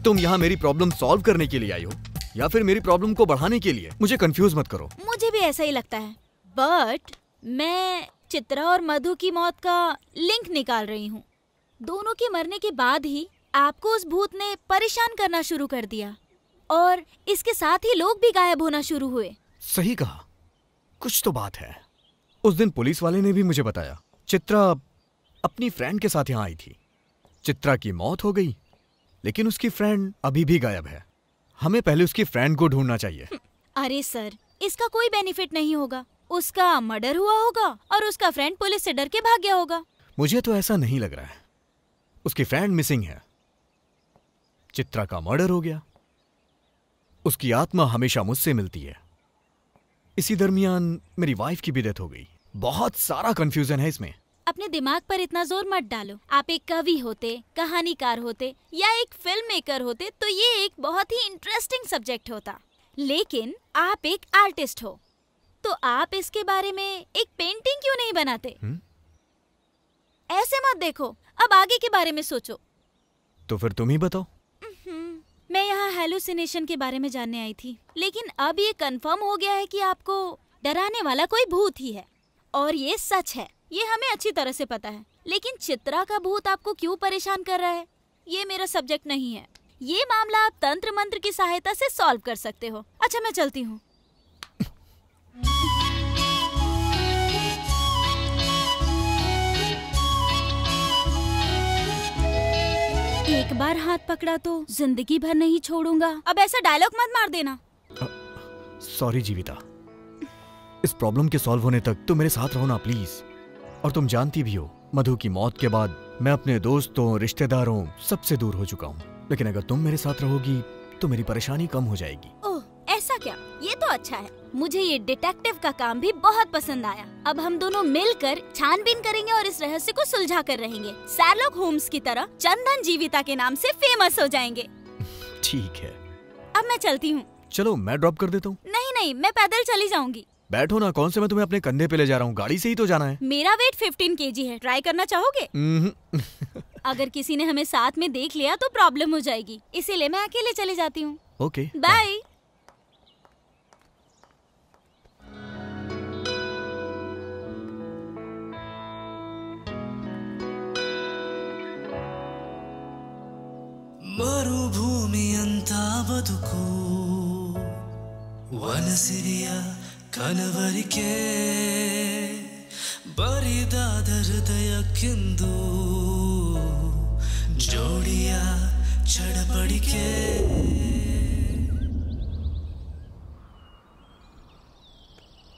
तुम यहाँ मेरी प्रॉब्लम सॉल्व करने के लिए आई हो या फिर मेरी प्रॉब्लम को बढ़ाने के लिए? मुझे कंफ्यूज मत करो। मुझे भी ऐसा ही लगता है, बट मैं चित्रा और मधु की मौत का लिंक निकाल रही हूँ। दोनों के मरने के बाद ही आपको उस भूत ने परेशान करना शुरू कर दिया और इसके साथ ही लोग भी गायब होना शुरू हुए। सही कहा, कुछ तो बात है। उस दिन पुलिस वाले ने भी मुझे बताया, चित्रा अपनी फ्रेंड के साथ यहाँ आई थी, चित्रा की मौत हो गई, लेकिन उसकी फ्रेंड अभी भी गायब है। हमें पहले उसकी फ्रेंड को ढूंढना चाहिए। अरे सर, इसका कोई बेनिफिट नहीं होगा। उसका मर्डर हुआ होगा और उसका फ्रेंड पुलिस से डर के भाग गया होगा। मुझे तो ऐसा नहीं लग रहा है। उसकी फ्रेंड मिसिंग है, चित्रा का मर्डर हो गया, उसकी आत्मा हमेशा मुझसे मिलती है, इसी दरमियान मेरी वाइफ की भी डेथ हो गई। बहुत सारा कंफ्यूजन है इसमें। अपने दिमाग पर इतना जोर मत डालो। आप एक कवि होते, कहानीकार होते या एक फिल्म मेकर होते तो ये एक बहुत ही इंटरेस्टिंग सब्जेक्ट होता, लेकिन आप एक आर्टिस्ट हो, तो आप इसके बारे में एक पेंटिंग क्यों नहीं बनाते? हुँ? ऐसे मत देखो, अब आगे के बारे में सोचो। तो फिर तुम ही बताओ। मैं यहाँ हैलुसिनेशन के बारे में जानने आई थी, लेकिन अब ये कंफर्म हो गया है कि आपको डराने वाला कोई भूत ही है, और ये सच है, ये हमें अच्छी तरह से पता है। लेकिन चित्रा का भूत आपको क्यों परेशान कर रहा है, ये मेरा सब्जेक्ट नहीं है। ये मामला आप तंत्र मंत्र की सहायता से सॉल्व कर सकते हो। अच्छा, मैं चलती हूँ। एक बार हाथ पकड़ा तो जिंदगी भर नहीं छोड़ूंगा। अब ऐसा डायलॉग मत मार देना। सॉरी जीविता, इस प्रॉब्लम के सॉल्व होने तक तो मेरे साथ रहो ना प्लीज। और तुम जानती भी हो, मधु की मौत के बाद मैं अपने दोस्तों, रिश्तेदारों सबसे दूर हो चुका हूँ, लेकिन अगर तुम मेरे साथ रहोगी तो मेरी परेशानी कम हो जाएगी। ओह, ऐसा क्या? ये तो अच्छा है। मुझे ये डिटेक्टिव का काम भी बहुत पसंद आया। अब हम दोनों मिलकर छानबीन करेंगे और इस रहस्य को सुलझा कर रहेंगे। शार्लक होम्स की तरह चंदन जीविता के नाम से फेमस हो जाएंगे। ठीक है, अब मैं चलती हूँ। चलो, मैं ड्रॉप कर देता हूँ। नहीं नहीं, मैं पैदल चली जाऊँगी। बैठो ना, कौन से मैं तुम्हें अपने कंधे पे ले जा रहा हूँ, गाड़ी से ही तो जाना है। मेरा वेट पंद्रह केजी है, ट्राई करना चाहोगे? अगर किसी ने हमें साथ में देख लिया तो प्रॉब्लम हो जाएगी, इसीलिए मैं अकेले चले जाती हूँ। Okay, bye. मरुभूमि अंतावधुको वनसिरिया कनवरिके ಹೃದಯಕ್ಕಿಂದು ಜೋಡಿಯ ಚಡಪಡಿಕೆ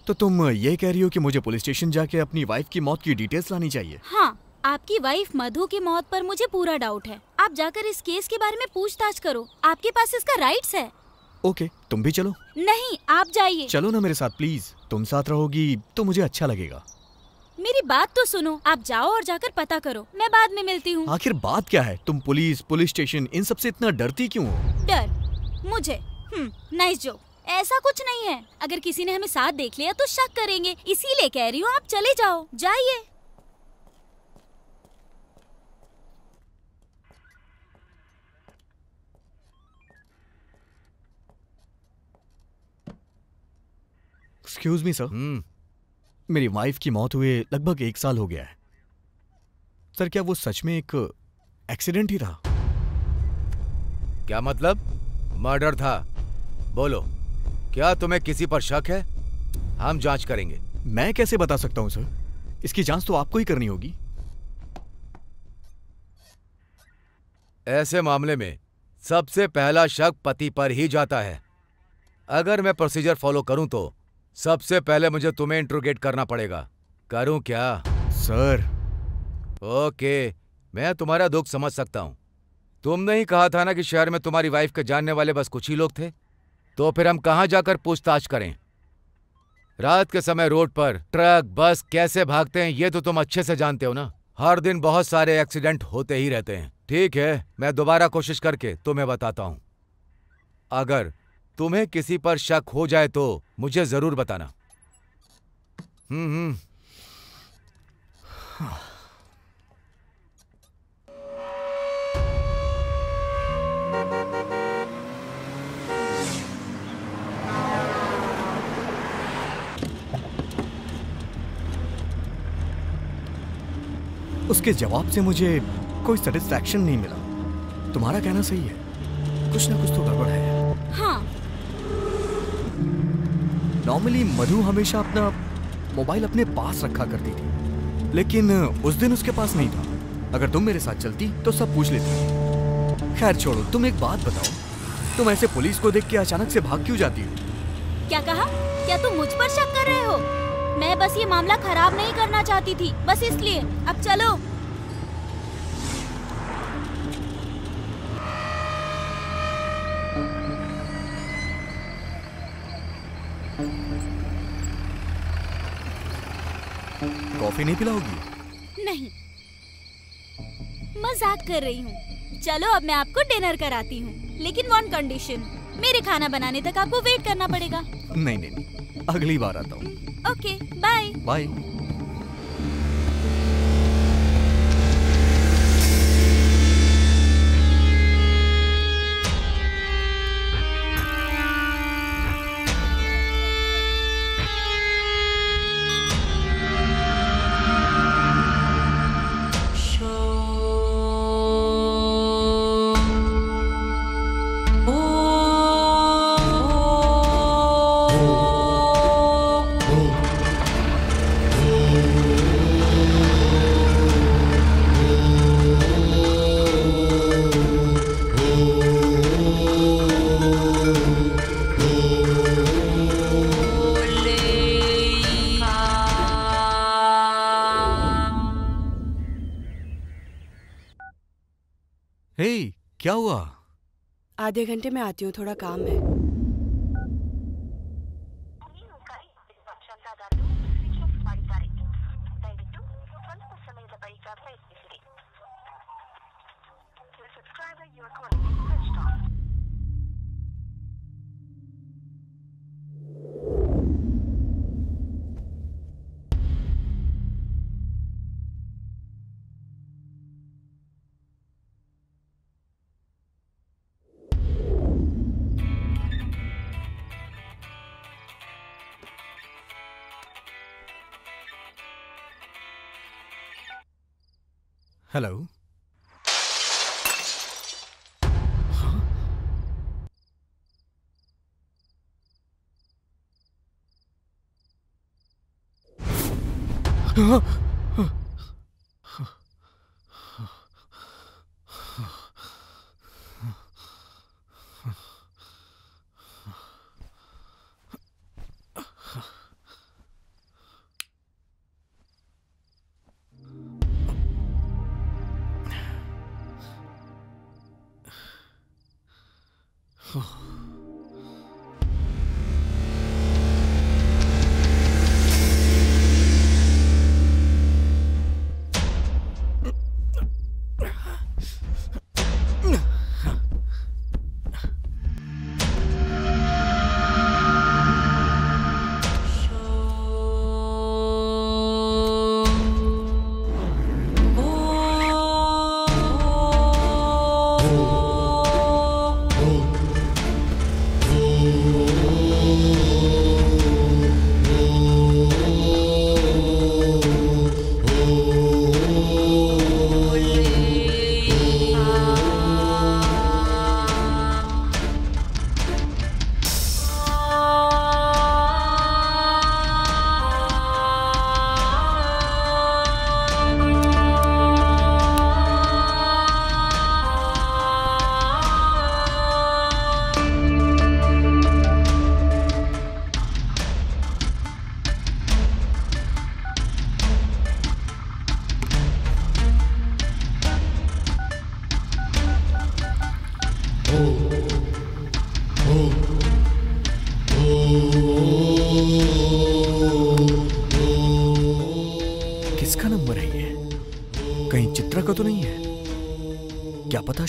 तो तुम ये कह रही हो कि मुझे पुलिस स्टेशन जाके अपनी वाइफ की मौत की डिटेल्स लानी चाहिए? हाँ, आपकी वाइफ मधु की मौत पर मुझे पूरा डाउट है। आप जाकर इस केस के बारे में पूछताछ करो, आपके पास इसका राइट्स है। ओके, तुम भी चलो। नहीं, आप जाइए। चलो ना मेरे साथ प्लीज, तुम साथ रहोगी तो मुझे अच्छा लगेगा। मेरी बात तो सुनो, आप जाओ और जाकर पता करो, मैं बाद में मिलती हूँ। आखिर बात क्या है, तुम पुलिस पुलिस स्टेशन इन सब से इतना डरती क्यों हो? डर मुझे नाइस जोक, ऐसा कुछ नहीं है। अगर किसी ने हमें साथ देख लिया तो शक करेंगे, इसीलिए कह रही हूँ आप चले जाओ। जाइए। Excuse me sir. हम्म, मेरी वाइफ की मौत हुए लगभग एक साल हो गया है सर। क्या वो सच में एक एक्सीडेंट ही था? क्या मतलब? मर्डर था? बोलो, क्या तुम्हें किसी पर शक है? हम जांच करेंगे। मैं कैसे बता सकता हूं सर, इसकी जांच तो आपको ही करनी होगी। ऐसे मामले में सबसे पहला शक पति पर ही जाता है। अगर मैं प्रोसीजर फॉलो करूं तो सबसे पहले मुझे तुम्हें इंट्रोगेट करना पड़ेगा। करूं क्या सर? ओके, मैं तुम्हारा दुख समझ सकता हूं। तुमने ही कहा था ना कि शहर में तुम्हारी वाइफ के जानने वाले बस कुछ ही लोग थे, तो फिर हम कहां जाकर पूछताछ करें? रात के समय रोड पर ट्रक बस कैसे भागते हैं ये तो तुम अच्छे से जानते हो ना। हर दिन बहुत सारे एक्सीडेंट होते ही रहते हैं। ठीक है, मैं दोबारा कोशिश करके तुम्हें बताता हूं। अगर तुम्हें किसी पर शक हो जाए तो मुझे जरूर बताना। हम्म हम्म उसके जवाब से मुझे कोई सेटिस्फैक्शन नहीं मिला। तुम्हारा कहना सही है, कुछ ना कुछ तो गड़बड़ है। हाँ। नॉर्मली मधु हमेशा अपना मोबाइल अपने पास रखा करती थी, लेकिन उस दिन उसके पास नहीं था। अगर तुम मेरे साथ चलती तो सब पूछ लेती। खैर छोड़ो, तुम एक बात बताओ, तुम ऐसे पुलिस को देख के अचानक से भाग क्यों जाती हो? क्या कहा? क्या तुम मुझ पर शक कर रहे हो? मैं बस ये मामला खराब नहीं करना चाहती थी, बस इसलिए। अब चलो। कॉफी नहीं पिलाओगी? नहीं, मजाक कर रही हूँ। चलो अब मैं आपको डिनर कराती हूँ, लेकिन वन कंडीशन, मेरे खाना बनाने तक आपको वेट करना पड़ेगा। नहीं नहीं, नहीं। अगली बार आता हूँ। Okay, bye bye. क्या हुआ? आधे घंटे में आती हूँ, थोड़ा काम है। हेलो। हाँ? हाँ?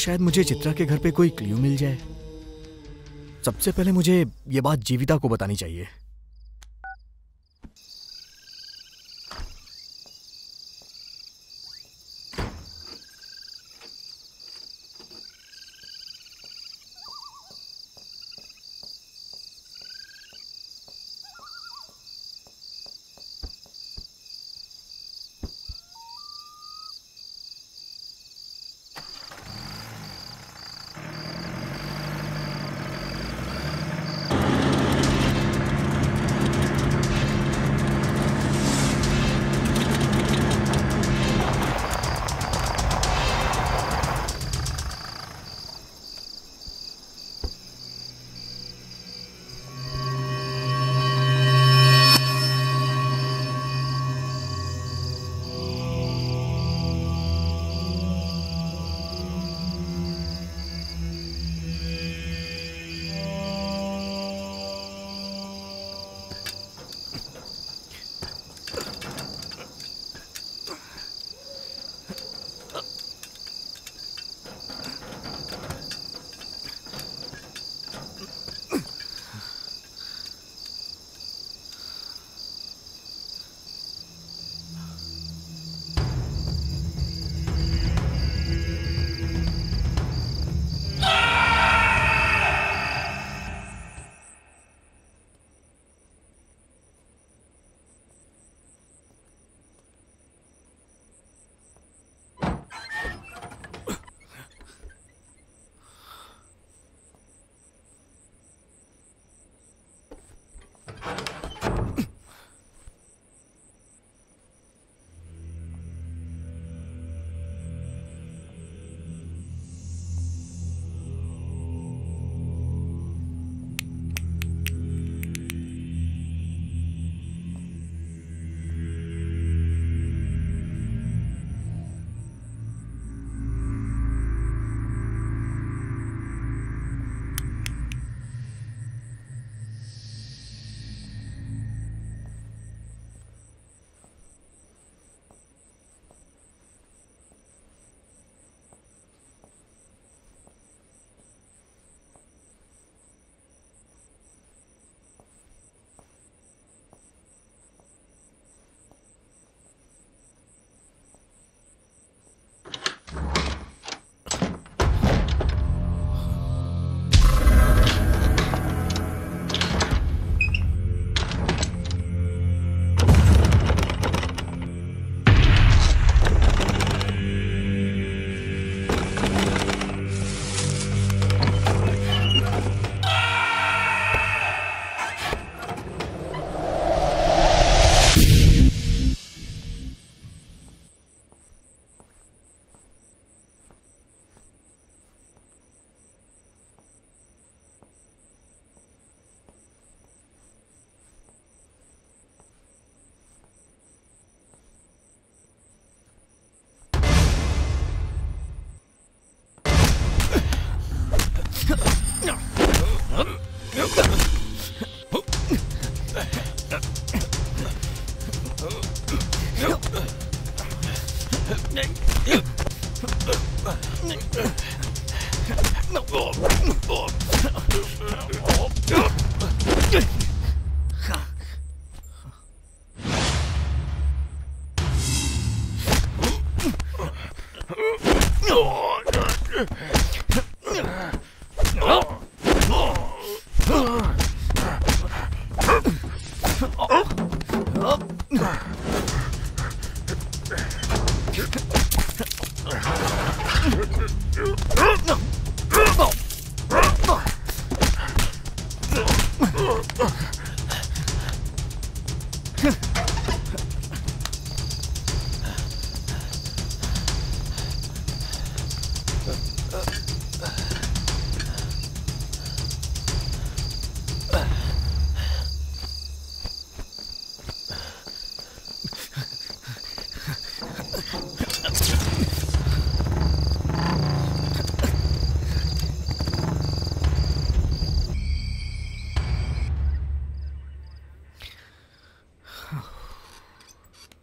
शायद मुझे चित्रा के घर पे कोई क्लू मिल जाए। सबसे पहले मुझे ये बात जीविता को बतानी चाहिए।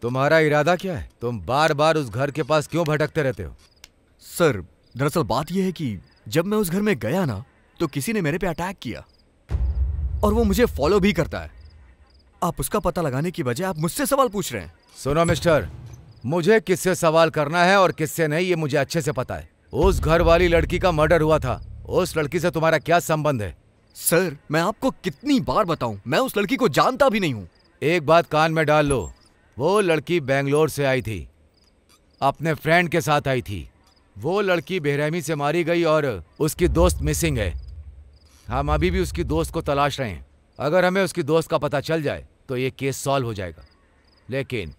तुम्हारा इरादा क्या है? तुम बार बार उस घर के पास क्यों भटकते रहते हो? सर, दरअसल बात यह है कि जब मैं उस घर में गया ना तो किसी ने मेरे पे अटैक किया और वो मुझे फॉलो भी करता है। आप उसका पता लगाने की बजाय आप मुझसे सवाल पूछ रहे हैं। सुनो मिस्टर, मुझे किससे सवाल करना है और किससे नहीं ये मुझे अच्छे से पता है। उस घर वाली लड़की का मर्डर हुआ था, उस लड़की से तुम्हारा क्या संबंध है? सर, मैं आपको कितनी बार बताऊं, मैं उस लड़की को जानता भी नहीं हूँ। एक बात कान में डाल लो, वो लड़की बेंगलोर से आई थी, अपने फ्रेंड के साथ आई थी। वो लड़की बेरहमी से मारी गई और उसकी दोस्त मिसिंग है। हम अभी भी उसकी दोस्त को तलाश रहे हैं। अगर हमें उसकी दोस्त का पता चल जाए तो ये केस सॉल्व हो जाएगा। लेकिन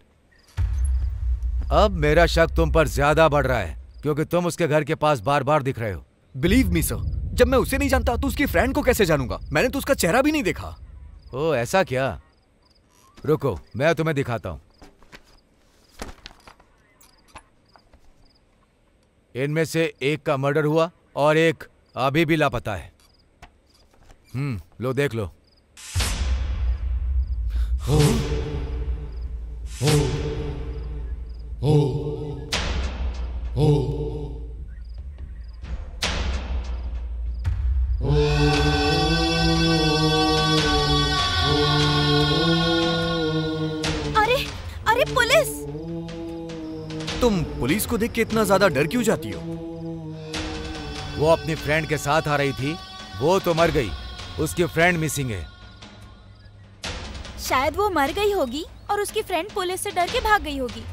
अब मेरा शक तुम पर ज्यादा बढ़ रहा है क्योंकि तुम उसके घर के पास बार बार दिख रहे हो। बिलीव मी सर, जब मैं उसे नहीं जानता तो उसकी फ्रेंड को कैसे जानूंगा? मैंने तो उसका चेहरा भी नहीं देखा। ओह, ऐसा क्या? रुको, मैं तुम्हें दिखाता हूं। इनमें से एक का मर्डर हुआ और एक अभी भी लापता है। हम्म, लो देख लो। हो, हो, हो, हो, हो। तुम पुलिस को देख के इतना ज्यादा डर क्यों जाती हो? वो अपनी फ्रेंड के साथ आ रही थी, वो तो मर गई, उसकी फ्रेंड मिसिंग है। शायद वो मर गई होगी और उसकी फ्रेंड पुलिस से डर के भाग गई होगी।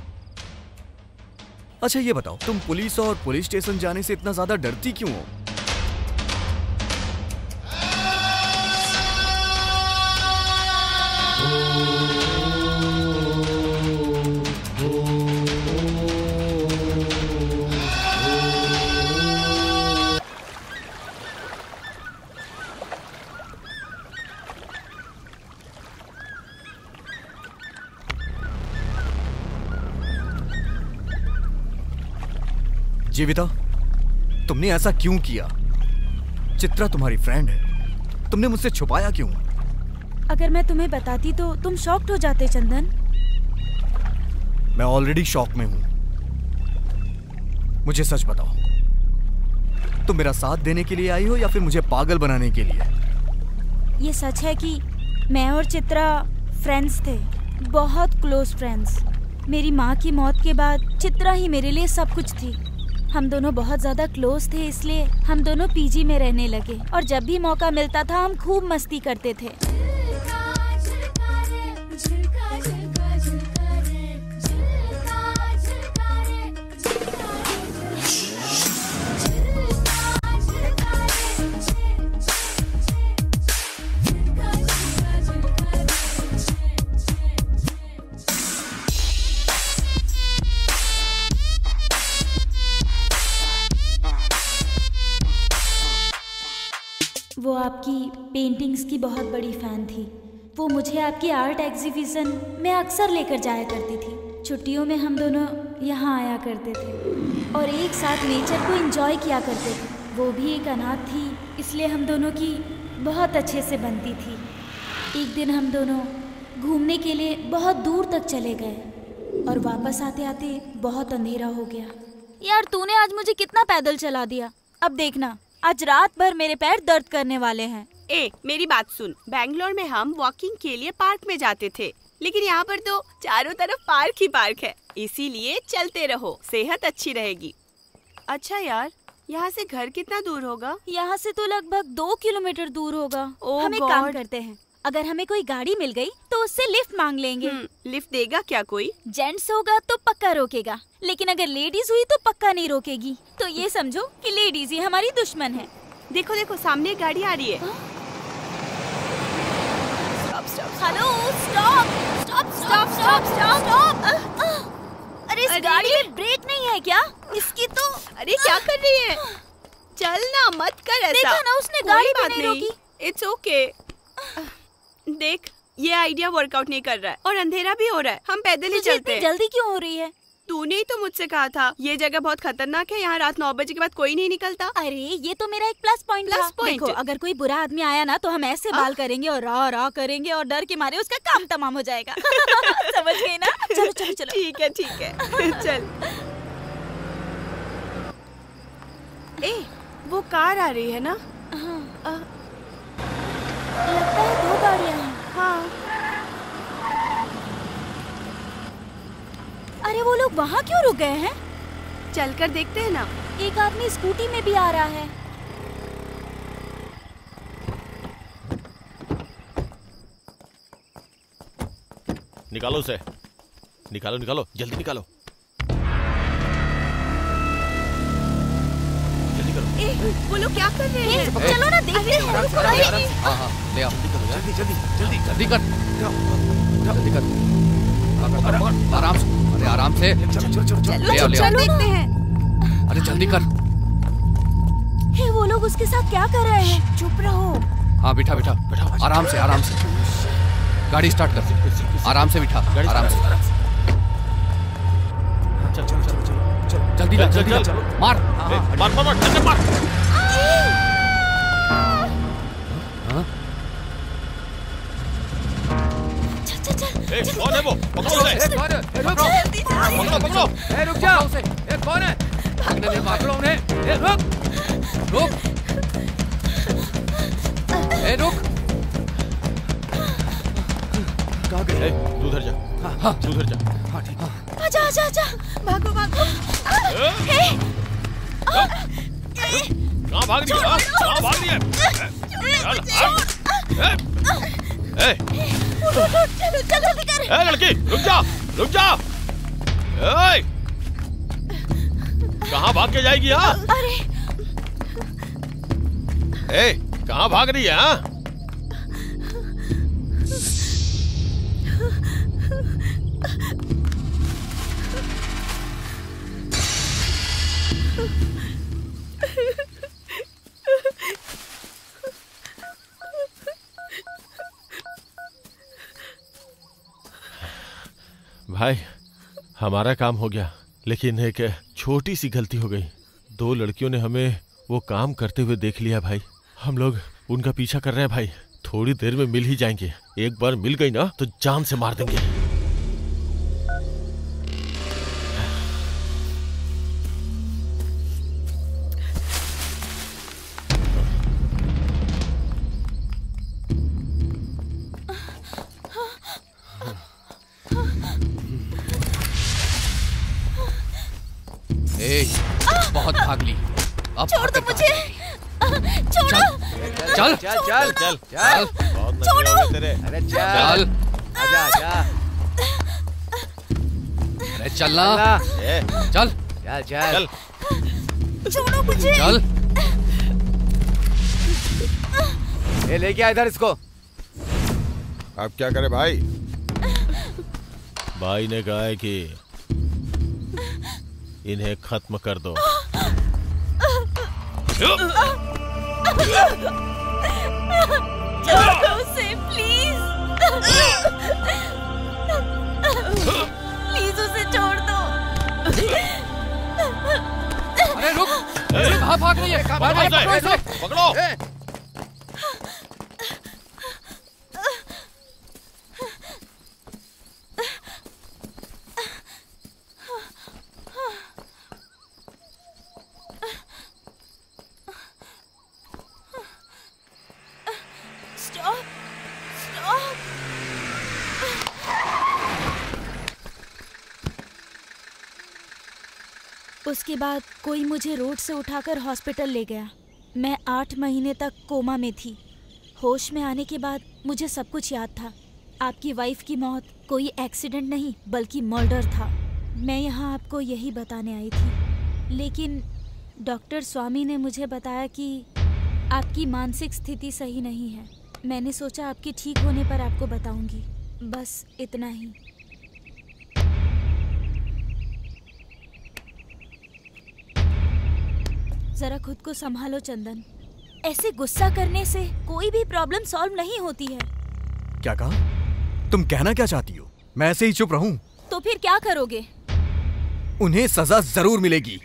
अच्छा ये बताओ, तुम पुलिस और पुलिस स्टेशन जाने से इतना ज्यादा डरती क्यों हो? जीविता, तुमने ऐसा क्यों किया? चित्रा तुम्हारी फ्रेंड है, तुमने मुझसे छुपाया क्यों? अगर मैं तुम्हें बताती तो तुम शॉक्ड हो जाते चंदन। मैं ऑलरेडी शॉक में हूं। मुझे सच बताओ, तुम मेरा साथ देने के लिए आई हो या फिर मुझे पागल बनाने के लिए? ये सच है कि मैं और चित्रा फ्रेंड्स थे, बहुत क्लोज फ्रेंड्स। मेरी माँ की मौत के बाद चित्रा ही मेरे लिए सब कुछ थी। हम दोनों बहुत ज्यादा क्लोज थे, इसलिए हम दोनों पीजी में रहने लगे और जब भी मौका मिलता था हम खूब मस्ती करते थे। आपकी पेंटिंग्स की बहुत बड़ी फैन थी। वो मुझे आपकी आर्ट एग्जीबिशन में अक्सर लेकर जाया करती थी। छुट्टियों में हम दोनों यहाँ आया करते थे और एक साथ नेचर को एंजॉय किया करते थे। वो भी एक अनाथ थी, इसलिए हम दोनों की बहुत अच्छे से बनती थी। एक दिन हम दोनों घूमने के लिए बहुत दूर तक चले गए। और वापस आते आते बहुत अंधेरा हो गया। यार तूने आज मुझे कितना पैदल चला दिया। अब देखना आज रात भर मेरे पैर दर्द करने वाले हैं। ए मेरी बात सुन, बैंगलोर में हम वॉकिंग के लिए पार्क में जाते थे, लेकिन यहाँ पर तो चारों तरफ पार्क ही पार्क है, इसीलिए चलते रहो, सेहत अच्छी रहेगी। अच्छा यार, यहाँ से घर कितना दूर होगा? यहाँ से तो लगभग दो किलोमीटर दूर होगा। oh हम एक काम करते हैं, अगर हमें कोई गाड़ी मिल गई तो उससे लिफ्ट मांग लेंगे। लिफ्ट देगा क्या कोई? जेंट्स होगा तो पक्का रोकेगा, लेकिन अगर लेडीज हुई तो पक्का नहीं रोकेगी। तो ये समझो कि लेडीज ही हमारी दुश्मन है। देखो देखो सामने गाड़ी आ रही है। Hello stop stop stop stop stop. अरे इस गाड़ी में ब्रेक नहीं है क्या? इसकी तो अरे क्या कर रही है? चलना मत कर ऐसा। देखा ना उसने गाड़ी बात नहीं रोकी। It's okay. देख ये आइडिया वर्कआउट नहीं कर रहा है और अंधेरा भी हो रहा है, हम पैदल ही चलते हैं। जल्दी क्यों हो रही है? तूने ही तो मुझसे कहा था ये जगह बहुत खतरनाक है, यहाँ रात नौ बजे के बाद कोई नहीं निकलता। अरे ये तो मेरा एक प्लस पॉइंट प्लस पॉइंट देखो, अगर कोई बुरा आदमी आया ना तो हम ऐसे आ? बाल करेंगे और रा रा करेंगे और डर के मारे उसका काम तमाम हो जाएगा। समझ गई ना? चलो चलो चलो। ठीक है ठीक है चल। ए वो कार आ रही है ना? हाँ। आ, लगता है दो गाड़ियाँ हैं। हाँ। अरे वो लोग वहाँ क्यों रुक गए हैं? चलकर देखते हैं ना। एक आदमी स्कूटी में भी आ रहा है। निकालो उसे, निकालो निकालो जल्दी निकालो, जल्दी करो। ए, वो लोग क्या कर रहे हैं? चलो ना देखते हैं। हाँ हाँ ले आओ जल्दी जल्दी जल्दी जल्दी कर जल्दी कर आराम से आराम से। चलो चलो चलो देखते हैं। अरे जल्दी कर। हे वो लोग उसके साथ क्या कर रहे हैं? चुप रहो। हाँ बिठा बिठा बिठा आराम से आराम से। गाड़ी स्टार्ट कर, आराम से बिठा आराम से। चल चल चल चल जल्दी लग जल्दी लग मार मार मार मार मार। ए, कौन है वो? पकड़ो उसे। ए, कौन है? पकड़ो पकड़ो पकड़ो। ए रुक जा उसे। ए कौन है? हमने पकड़ो उन्हें। ए रुक रुक। ए रुक। कहाँ गए? तू उधर जा। हाँ हाँ तू उधर जा। हाँ ठीक है। आजा आजा आजा भागो भागो। ए कहाँ भाग रही है? कहाँ भाग रही है? ए ए ए चलो चलो कर। ए लड़की रुक जा रुक जा। कहाँ भाग के जाएगी? हाँ अरे कहाँ भाग रही है? हाँ भाई हमारा काम हो गया, लेकिन एक छोटी सी गलती हो गई। दो लड़कियों ने हमें वो काम करते हुए देख लिया भाई। हम लोग उनका पीछा कर रहे हैं भाई, थोड़ी देर में मिल ही जाएंगे। एक बार मिल गई ना तो जान से मार देंगे। चल चल चल छोड़ो अरे चल आजा आजा अरे चलना चल चल चल छोड़ो मुझे चल। ये लेके आ इधर इसको। अब क्या करे भाई? भाई ने कहा है कि इन्हें खत्म कर दो। उसे प्लीज प्लीज उसे छोड़ दो। अरे रुक कहाँ भाग रही है? पकड़ो पकड़ो। उसके बाद कोई मुझे रोड से उठाकर हॉस्पिटल ले गया। मैं आठ महीने तक कोमा में थी। होश में आने के बाद मुझे सब कुछ याद था। आपकी वाइफ की मौत कोई एक्सीडेंट नहीं बल्कि मर्डर था। मैं यहाँ आपको यही बताने आई थी, लेकिन डॉक्टर स्वामी ने मुझे बताया कि आपकी मानसिक स्थिति सही नहीं है। मैंने सोचा आपके ठीक होने पर आपको बताऊंगी। बस इतना ही। ज़रा खुद को संभालो चंदन। ऐसे गुस्सा करने से कोई भी प्रॉब्लम सॉल्व नहीं होती है। क्या कहा? तुम कहना क्या चाहती हो? मैं ऐसे ही चुप रहूं? तो फिर क्या करोगे? उन्हें सजा जरूर मिलेगी।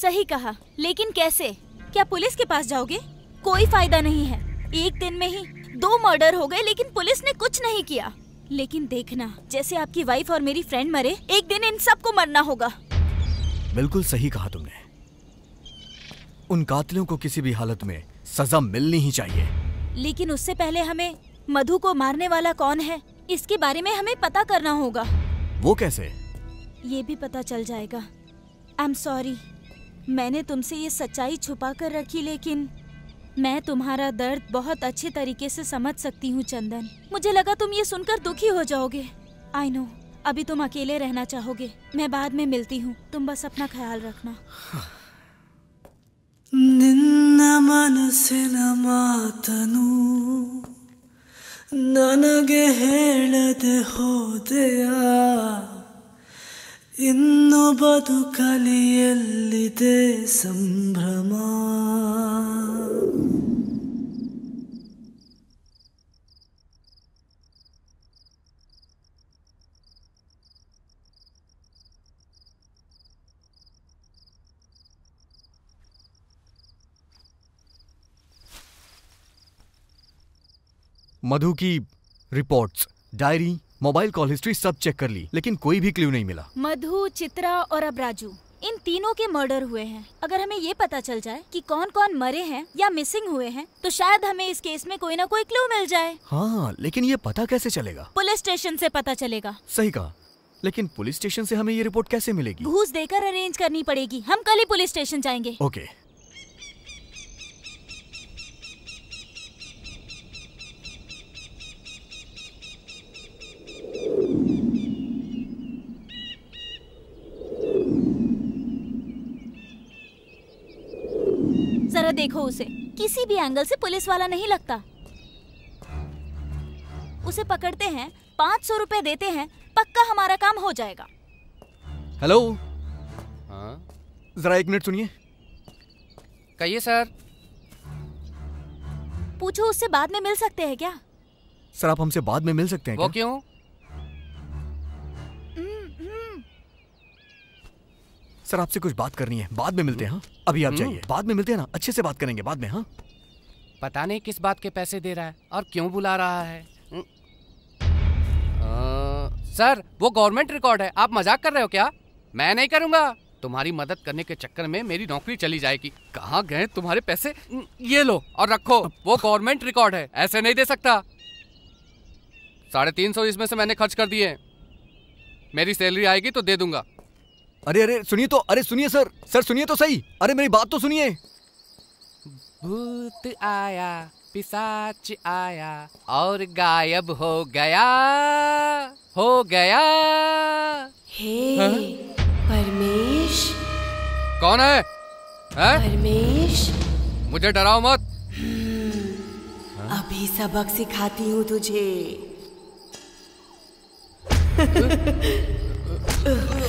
सही कहा, लेकिन कैसे? क्या पुलिस के पास जाओगे? कोई फायदा नहीं है। एक दिन में ही दो मर्डर हो गए, लेकिन पुलिस ने कुछ नहीं किया। लेकिन देखना, जैसे आपकी वाइफ और मेरी फ्रेंड मरे, एक दिन इन सबको मरना होगा। बिल्कुल सही कहा तुमने। उन कातिलों को किसी भी हालत में सजा मिलनी ही चाहिए। लेकिन उससे पहले हमें मधु को मारने वाला कौन है इसके बारे में हमें पता करना होगा। वो कैसे? ये भी पता चल जाएगा। आई एम सॉरी, मैंने तुमसे ये सच्चाई छुपा कर रखी, लेकिन मैं तुम्हारा दर्द बहुत अच्छे तरीके से समझ सकती हूँ चंदन। मुझे लगा तुम ये सुनकर दुखी हो जाओगे। आई नो अभी तुम अकेले रहना चाहोगे। मैं बाद में मिलती हूँ, तुम बस अपना ख्याल रखना। निन्ना मनसिन मातनु ನನಗೆ ಹೇಳದೆ ಹೋದೆಯ ಇನ್ನು ಬದುಕಲಿಯಲ್ಲಿದೆ ಸಂಭ್ರಮ मधु की reports, diary, mobile call history सब चेक कर ली, लेकिन कोई भी क्लू नहीं मिला। मधु, चित्रा और अब राजू, इन तीनों के मर्डर हुए हैं। अगर हमें ये पता चल जाए कि कौन कौन मरे हैं या मिसिंग हुए हैं, तो शायद हमें इस केस में कोई ना कोई क्लू मिल जाए। हाँ, लेकिन ये पता कैसे चलेगा? पुलिस स्टेशन से पता चलेगा। सही कहा, लेकिन पुलिस स्टेशन से हमें ये रिपोर्ट कैसे मिलेगी? घूस देकर अरेंज करनी पड़ेगी। हम कल ही पुलिस स्टेशन जाएंगे। ओके। जरा देखो उसे, किसी भी एंगल से पुलिस वाला नहीं लगता। उसे पकड़ते हैं, पाँच सौ रुपए देते हैं, पक्का हमारा काम हो जाएगा। हेलो। हाँ? जरा एक मिनट सुनिए। कहिए सर। पूछो उससे बाद में मिल सकते हैं क्या? सर आप हमसे बाद में मिल सकते हैं क्या? वो क्यों? सर आपसे कुछ बात करनी है, बाद में मिलते हैं। हाँ? अभी आप जाइए, बाद में मिलते हैं ना, अच्छे से बात करेंगे बाद में। हाँ? पता नहीं किस बात के पैसे दे रहा है और क्यों बुला रहा है। आ, सर वो गवर्नमेंट रिकॉर्ड है, आप मजाक कर रहे हो क्या? मैं नहीं करूँगा। तुम्हारी मदद करने के चक्कर में मेरी नौकरी चली जाएगी। कहाँ गए तुम्हारे पैसे? ये लो और रखो, वो गवर्नमेंट रिकॉर्ड है, ऐसे नहीं दे सकता। साढ़े तीन सौ इसमें से मैंने खर्च कर दिए। मेरी सैलरी आएगी तो दे दूंगा। अरे अरे सुनिए तो, अरे सुनिए सर, सर सुनिए तो सही, अरे मेरी बात तो सुनिए। भूत आया, पिशाच आया और गायब हो गया, हो गया। हे परमेश। कौन है? है? परमेश। मुझे डराओ मत। अभी सबक सिखाती हूँ तुझे। Huh?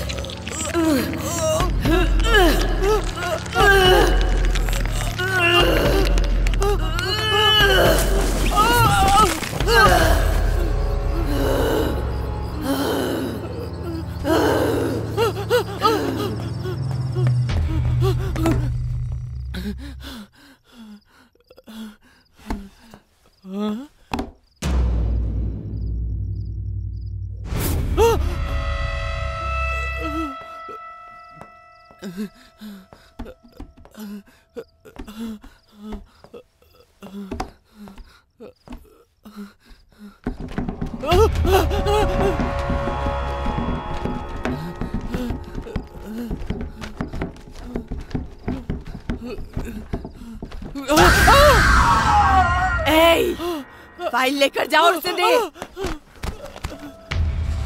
फाइल लेकर जाओ और उसे दे।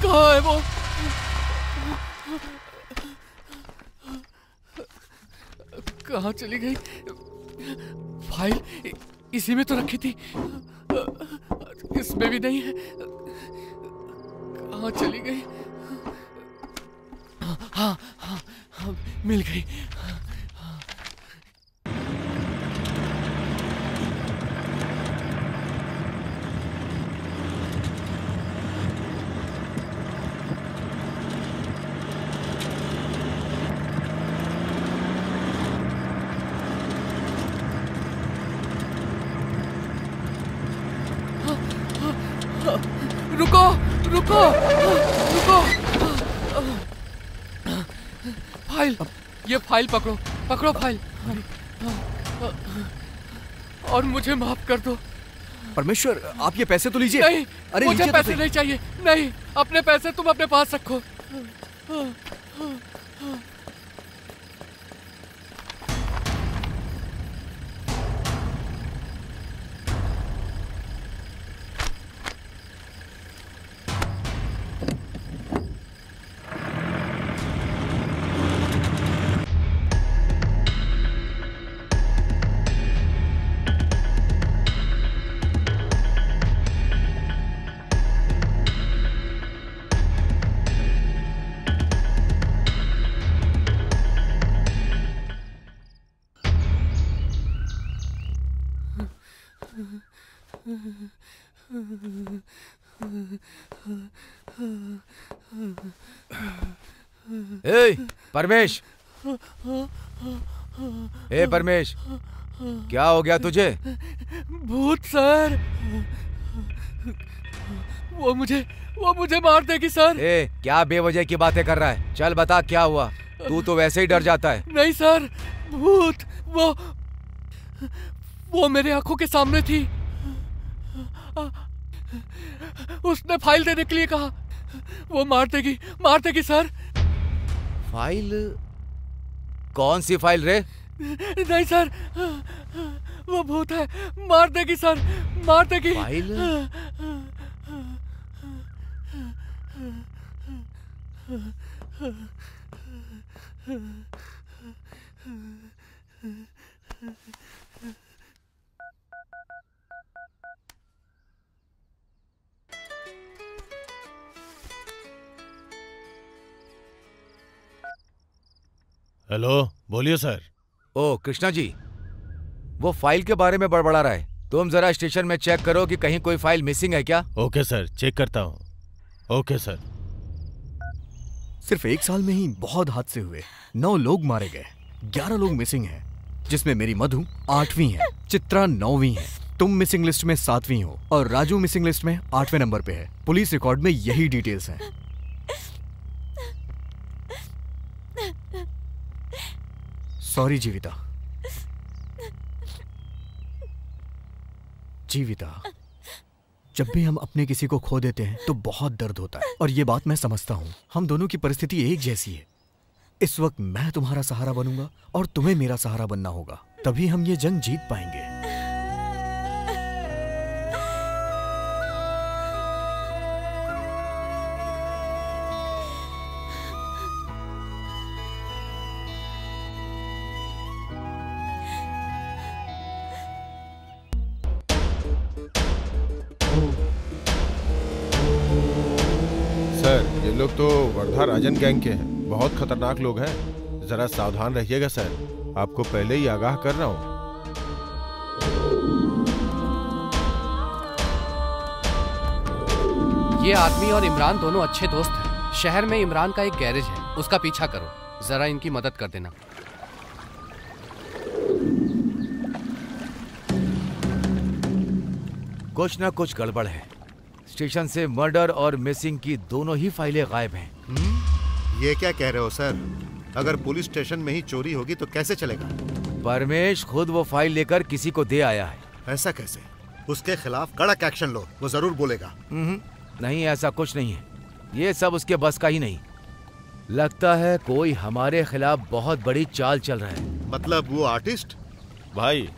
कहाँ है वो? कहाँ चली गई? फाइल इसी में तो रखी थी, इसमें भी नहीं है। कहाँ चली गई? हाँ हाँ हाँ, हाँ मिल गई। हाँ, हाँ। रुको रुको रुको, फाइल, ये फाइल पकड़ो, पकड़ो फाइल और मुझे माफ कर दो। परमेश्वर, आप ये पैसे तो लीजिए। नहीं, अरे मुझे तो पैसे नहीं चाहिए। नहीं, अपने पैसे तुम अपने पास रखो। परमेश, ए परमेश, क्या हो गया तुझे? भूत सर, वो मुझे वो मुझे मार देगी सर। ए, क्या बेवजह की बातें कर रहा है? चल बता क्या हुआ, तू तो वैसे ही डर जाता है। नहीं सर, भूत वो वो मेरे आंखों के सामने थी। उसने फाइल देने के लिए कहा। वो मार देगी, मार देगी सर। फाइल? कौन सी फाइल रे? नहीं सर, वो भूत है, मार देगी सर, मार देगी। फाइल? हेलो, बोलिए सर। ओ कृष्णा जी, वो फाइल के बारे में बड़बड़ा रहा है। तुम जरा स्टेशन में चेक करो कि कहीं कोई फाइल मिसिंग है क्या। ओके सर, चेक करता हूँ। Okay sir. सिर्फ एक साल में ही बहुत हादसे हुए। नौ लोग मारे गए, ग्यारह लोग मिसिंग हैं, जिसमें मेरी मधु आठवीं है, चित्रा नौवीं है, तुम मिसिंग लिस्ट में सातवीं हो और राजू मिसिंग लिस्ट में आठवें नंबर पे है। पुलिस रिकॉर्ड में यही डिटेल्स हैं। सॉरी जीविता। जीविता, जब भी हम अपने किसी को खो देते हैं तो बहुत दर्द होता है और ये बात मैं समझता हूँ। हम दोनों की परिस्थिति एक जैसी है। इस वक्त मैं तुम्हारा सहारा बनूंगा और तुम्हें मेरा सहारा बनना होगा, तभी हम ये जंग जीत पाएंगे। लोग तो वर्धराजन गैंग के हैं, बहुत खतरनाक लोग हैं, जरा सावधान रहिएगा सर। आपको पहले ही आगाह कर रहा हूँ। ये आदमी और इमरान दोनों अच्छे दोस्त हैं। शहर में इमरान का एक गैरेज है, उसका पीछा करो, जरा इनकी मदद कर देना। कुछ ना कुछ गड़बड़ है। स्टेशन से मर्डर और मिसिंग की दोनों ही फाइलें गायब हैं। हम्म? ये क्या कह रहे हो सर? अगर पुलिस स्टेशन में ही चोरी होगी तो कैसे चलेगा? परमेश खुद वो फाइल लेकर किसी को दे आया है। ऐसा कैसे? उसके खिलाफ कड़क एक्शन लो, वो जरूर बोलेगा। नहीं, ऐसा कुछ नहीं है, ये सब उसके बस का ही नहीं। लगता है कोई हमारे खिलाफ बहुत बड़ी चाल चल रहा है। मतलब वो आर्टिस्ट? भाई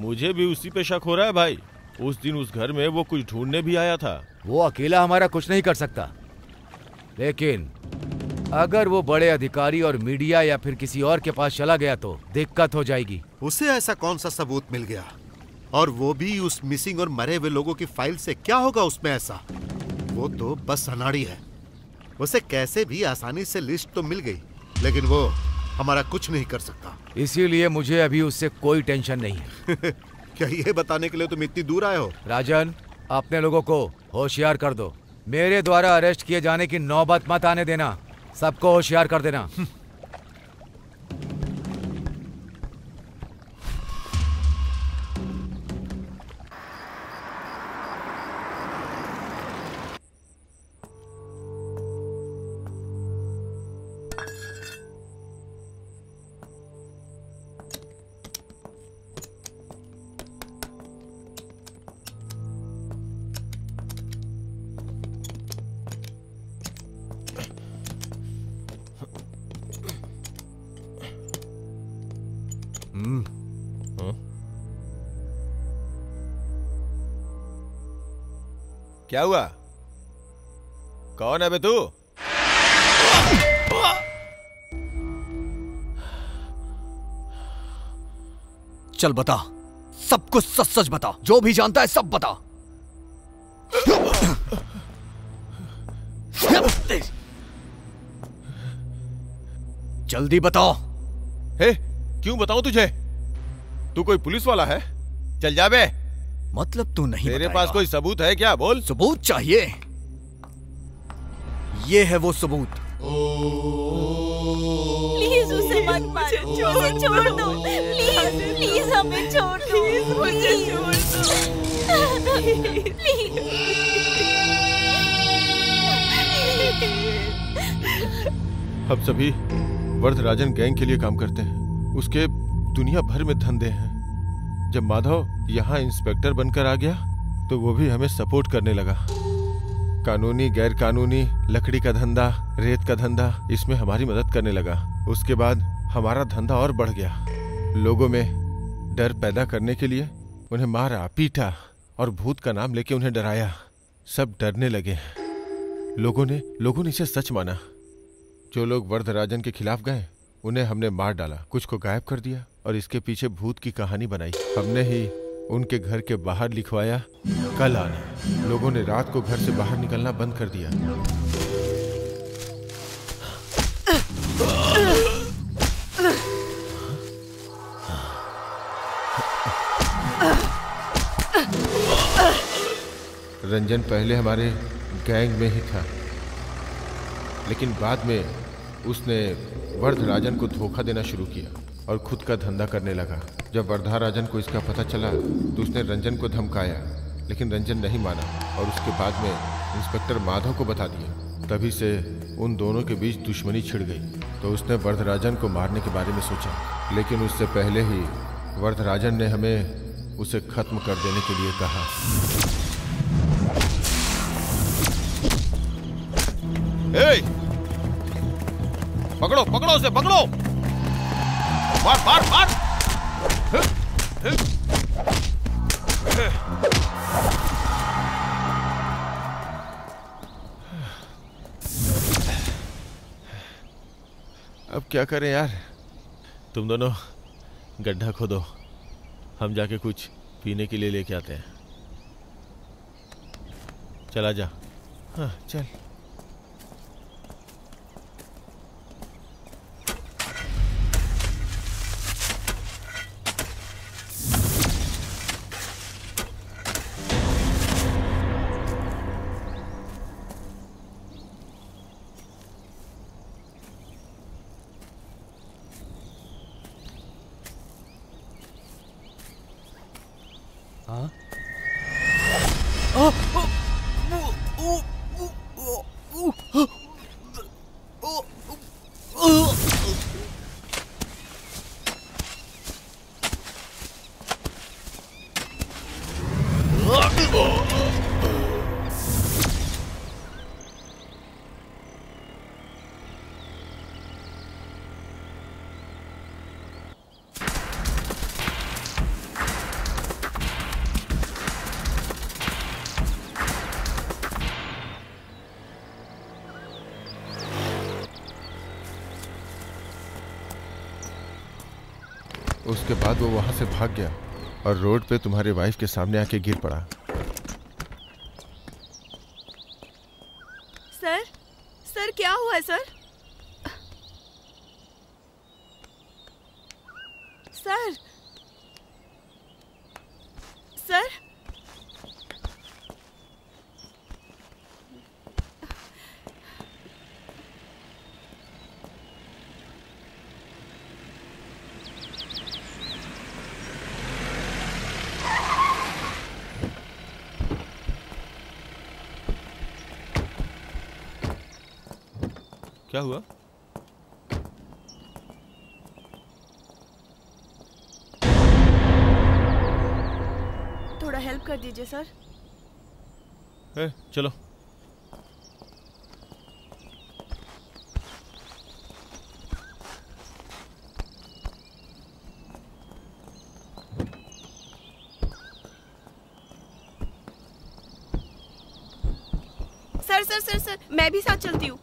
मुझे भी उसी पे शक हो रहा है भाई। उस दिन उस घर में वो कुछ ढूंढने भी आया था। वो अकेला हमारा कुछ नहीं कर सकता, लेकिन अगर वो बड़े अधिकारी और मीडिया या फिर किसी और के पास चला गया तो दिक्कत हो जाएगी। उसे ऐसा कौन सा सबूत मिल गया, और वो भी उस मिसिंग और मरे हुए लोगों की फाइल से? क्या होगा उसमें ऐसा? वो तो बस अनाड़ी है। उसे कैसे भी आसानी से लिस्ट तो मिल गई, लेकिन वो हमारा कुछ नहीं कर सकता। इसीलिए मुझे अभी उससे कोई टेंशन नहीं है। क्या ये बताने के लिए तुम इतनी दूर आए हो? राजन, अपने लोगों को होशियार कर दो। मेरे द्वारा अरेस्ट किए जाने की नौबत मत आने देना। सबको होशियार कर देना। क्या हुआ? कौन है बे तू? चल बता, सब कुछ सच सच बता, जो भी जानता है सब बता। जल्दी बताओ। हे, क्यों बताऊं तुझे? तू कोई पुलिस वाला है? चल जा बे। मतलब तू नहीं? मेरे पास कोई सबूत है क्या? बोल। सबूत चाहिए? ये है वो सबूत। प्लीज उसे मत मारो, छोड़ छोड़ दो। प्लीज प्लीज हमें छोड़ दो। मुझे छोड़ दो प्लीज। हम सभी वर्धराजन गैंग के लिए काम करते हैं। उसके दुनिया भर में धंधे हैं। जब माधव यहाँ इंस्पेक्टर बनकर आ गया तो वो भी हमें सपोर्ट करने लगा। कानूनी, गैर कानूनी, लकड़ी का धंधा, रेत का धंधा, इसमें हमारी मदद करने लगा। उसके बाद हमारा धंधा और बढ़ गया। लोगों में डर पैदा करने के लिए उन्हें मारा, पीटा और भूत का नाम लेके उन्हें डराया। सब डरने लगे। लोगों ने लोगों ने इसे सच माना। जो लोग वर्धराजन के खिलाफ गए उन्हें हमने मार डाला, कुछ को गायब कर दिया और इसके पीछे भूत की कहानी बनाई। हमने ही उनके घर के बाहर लिखवाया कल आना। लोगों ने रात को घर से बाहर निकलना बंद कर दिया। रंजन पहले हमारे गैंग में ही था, लेकिन बाद में उसने वर्धराजन को धोखा देना शुरू किया और खुद का धंधा करने लगा। जब वर्धराजन को इसका पता चला तो उसने रंजन को धमकाया, लेकिन रंजन नहीं माना और उसके बाद में इंस्पेक्टर माधव को बता दिया। तभी से उन दोनों के बीच दुश्मनी छिड़ गई। तो उसने वर्धराजन को मारने के बारे में सोचा, लेकिन उससे पहले ही वर्धराजन ने हमें उसे खत्म कर देने के लिए कहा। ए! पकड़ो पकड़ो उसे, पकड़ो। मार मार मार। अब क्या करें यार? तुम दोनों गड्ढा खोदो, हम जाके कुछ पीने के लिए लेके आते हैं। चला जा। हाँ चल। उसके बाद वो वहाँ से भाग गया और रोड पे तुम्हारे वाइफ के सामने आके गिर पड़ा। सर, सर क्या हुआ है सर? सर, सर, क्या हुआ? थोड़ा हेल्प कर दीजिए सर। ए, चलो। सर सर सर सर मैं भी साथ चलती हूँ।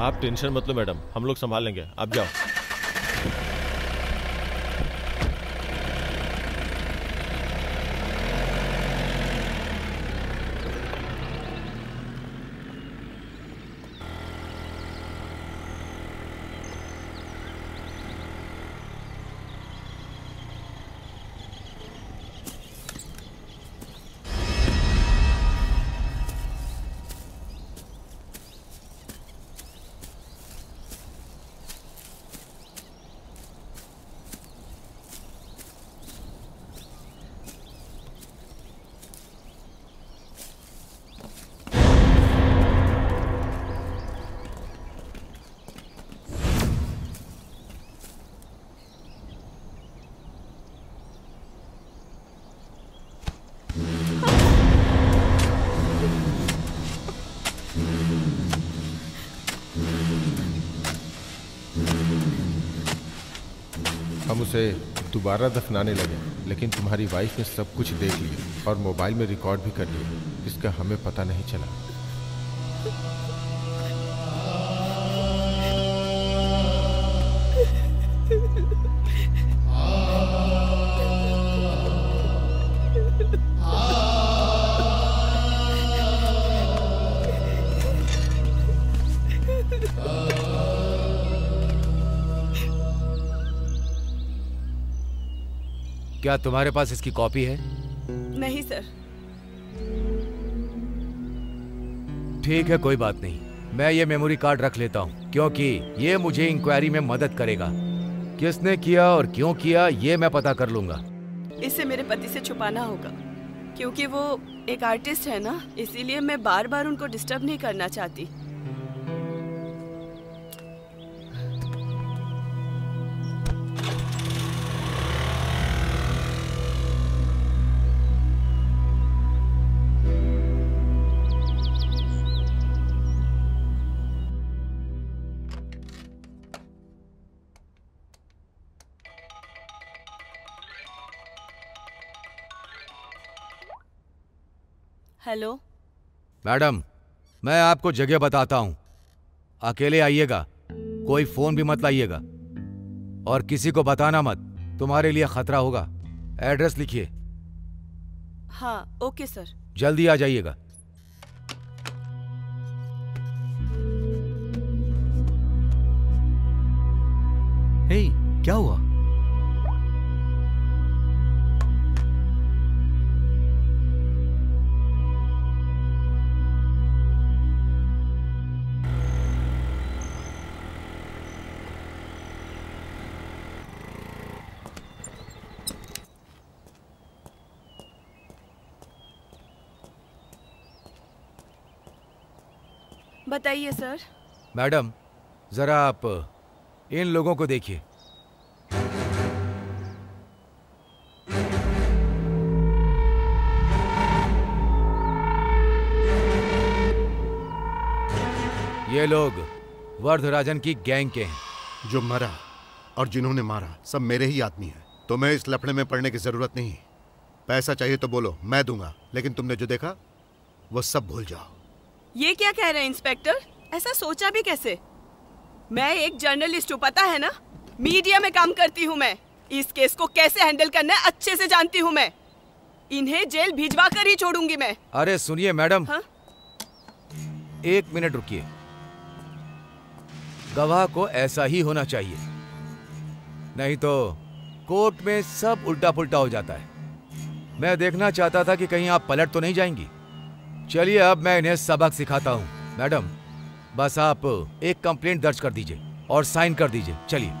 आप टेंशन मत लो मैडम, हम लोग संभाल लेंगे, आप जाओ। उसे दोबारा दफनाने लगे, लेकिन तुम्हारी वाइफ ने सब कुछ देख लिया और मोबाइल में रिकॉर्ड भी कर लिया, इसका हमें पता नहीं चला। क्या तुम्हारे पास इसकी कॉपी है? नहीं सर। ठीक है, कोई बात नहीं, मैं ये मेमोरी कार्ड रख लेता हूँ क्योंकि ये मुझे इंक्वायरी में मदद करेगा। किसने किया और क्यों किया ये मैं पता कर लूंगा। इसे मेरे पति से छुपाना होगा क्योंकि वो एक आर्टिस्ट है ना, इसीलिए मैं बार बार उनको डिस्टर्ब नहीं करना चाहती। हेलो मैडम, मैं आपको जगह बताता हूँ, अकेले आइएगा, कोई फोन भी मत लाइएगा और किसी को बताना मत, तुम्हारे लिए खतरा होगा। एड्रेस लिखिए। हाँ ओके सर। जल्दी आ जाइएगा। हे, क्या हुआ? बताइए सर। मैडम, जरा आप इन लोगों को देखिए। ये लोग वर्धराजन की गैंग के हैं। जो मरा और जिन्होंने मारा सब मेरे ही आदमी हैं। तुम्हें इस लफड़े में पड़ने की जरूरत नहीं। पैसा चाहिए तो बोलो, मैं दूंगा, लेकिन तुमने जो देखा वो सब भूल जाओ। ये क्या कह रहे हैं इंस्पेक्टर? ऐसा सोचा भी कैसे? मैं एक जर्नलिस्ट हूँ, पता है ना, मीडिया में काम करती हूँ मैं। इस केस को कैसे हैंडल करना है अच्छे से जानती हूँ मैं। इन्हें जेल भिजवा कर ही छोड़ूंगी मैं। अरे सुनिए मैडम, हा? एक मिनट रुकिए। गवाह को ऐसा ही होना चाहिए, नहीं तो कोर्ट में सब उल्टा पुल्टा हो जाता है। मैं देखना चाहता था कि कहीं आप पलट तो नहीं जाएंगी। चलिए अब मैं इन्हें सबक सिखाता हूँ। मैडम बस आप एक कंप्लेंट दर्ज कर दीजिए और साइन कर दीजिए। चलिए।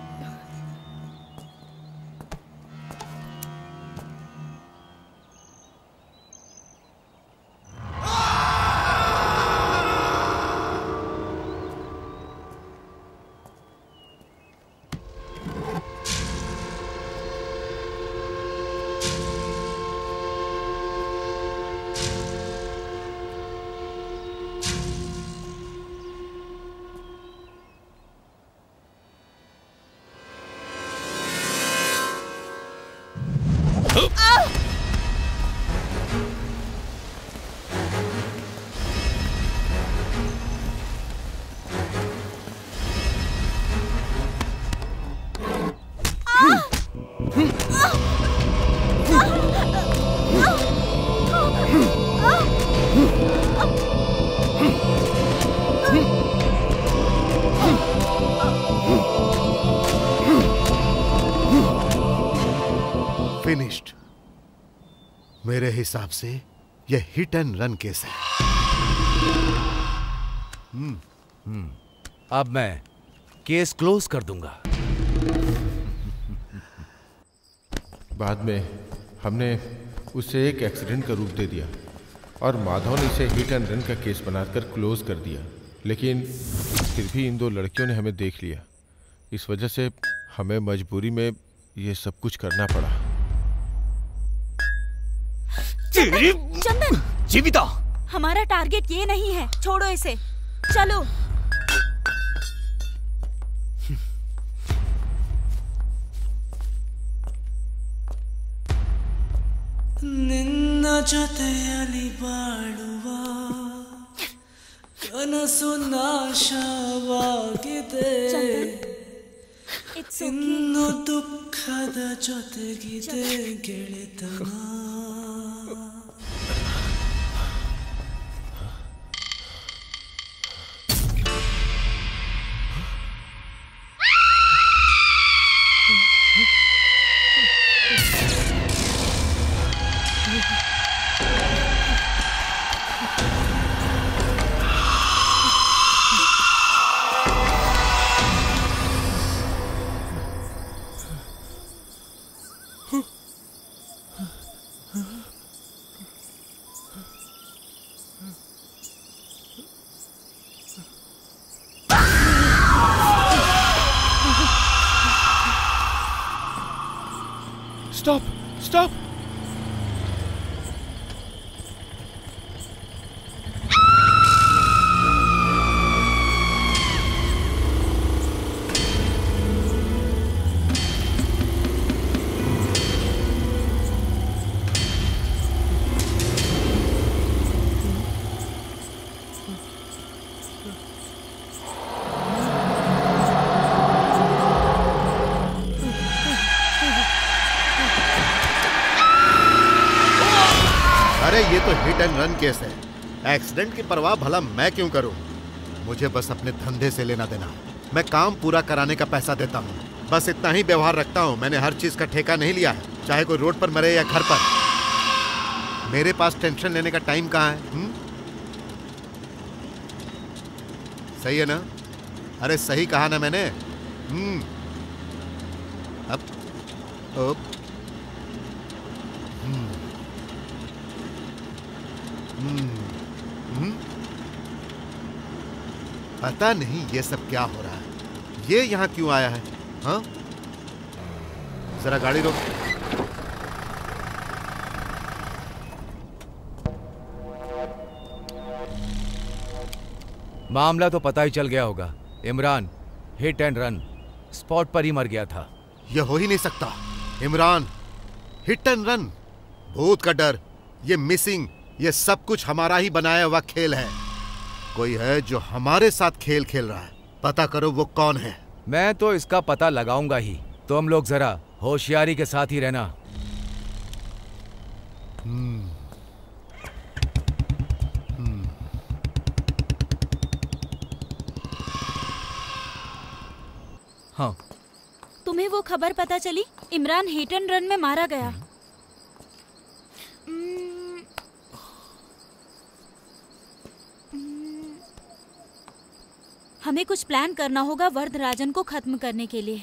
मेरे हिसाब से यह हिट एंड रन केस है। हम्म हम्म अब मैं केस क्लोज कर दूंगा। बाद में हमने उसे एक एक्सीडेंट का रूप दे दिया और माधव ने इसे हिट एंड रन का केस बनाकर क्लोज कर दिया, लेकिन फिर भी इन दो लड़कियों ने हमें देख लिया। इस वजह से हमें मजबूरी में ये सब कुछ करना पड़ा। चंदन, जीविता, हमारा टारगेट ये नहीं है, छोड़ो इसे, चलो। Stop! Stop! केस है। एक्सीडेंट की परवाह भला मैं क्यों करूं? मुझे बस अपने धंधे से लेना देना। मैं काम पूरा कराने का पैसा देता हूं, बस इतना ही व्यवहार रखता हूं। मैंने हर चीज का ठेका नहीं लिया है, चाहे कोई रोड पर मरे या घर पर। मेरे पास टेंशन लेने का टाइम कहां है? हुँ? सही है ना? अरे सही कहा ना मैंने। हुँ? अब ओ, पता नहीं ये सब क्या हो रहा है। ये यहाँ क्यों आया है? हाँ, जरा गाड़ी रोक। मामला तो पता ही चल गया होगा। Imran hit and run spot पर ही मर गया था। यह हो ही नहीं सकता। इमरान हिट एंड रन, भूत का डर, ये मिसिंग, ये सब कुछ हमारा ही बनाया हुआ खेल है। कोई है जो हमारे साथ खेल खेल रहा है। पता करो वो कौन है। मैं तो इसका पता लगाऊंगा ही। तुम लोग जरा होशियारी के साथ ही रहना। हम्म हम्म हाँ, तुम्हें वो खबर पता चली? इमरान हिट एंड रन में मारा गया। हमें कुछ प्लान करना होगा वर्धराजन को खत्म करने के लिए।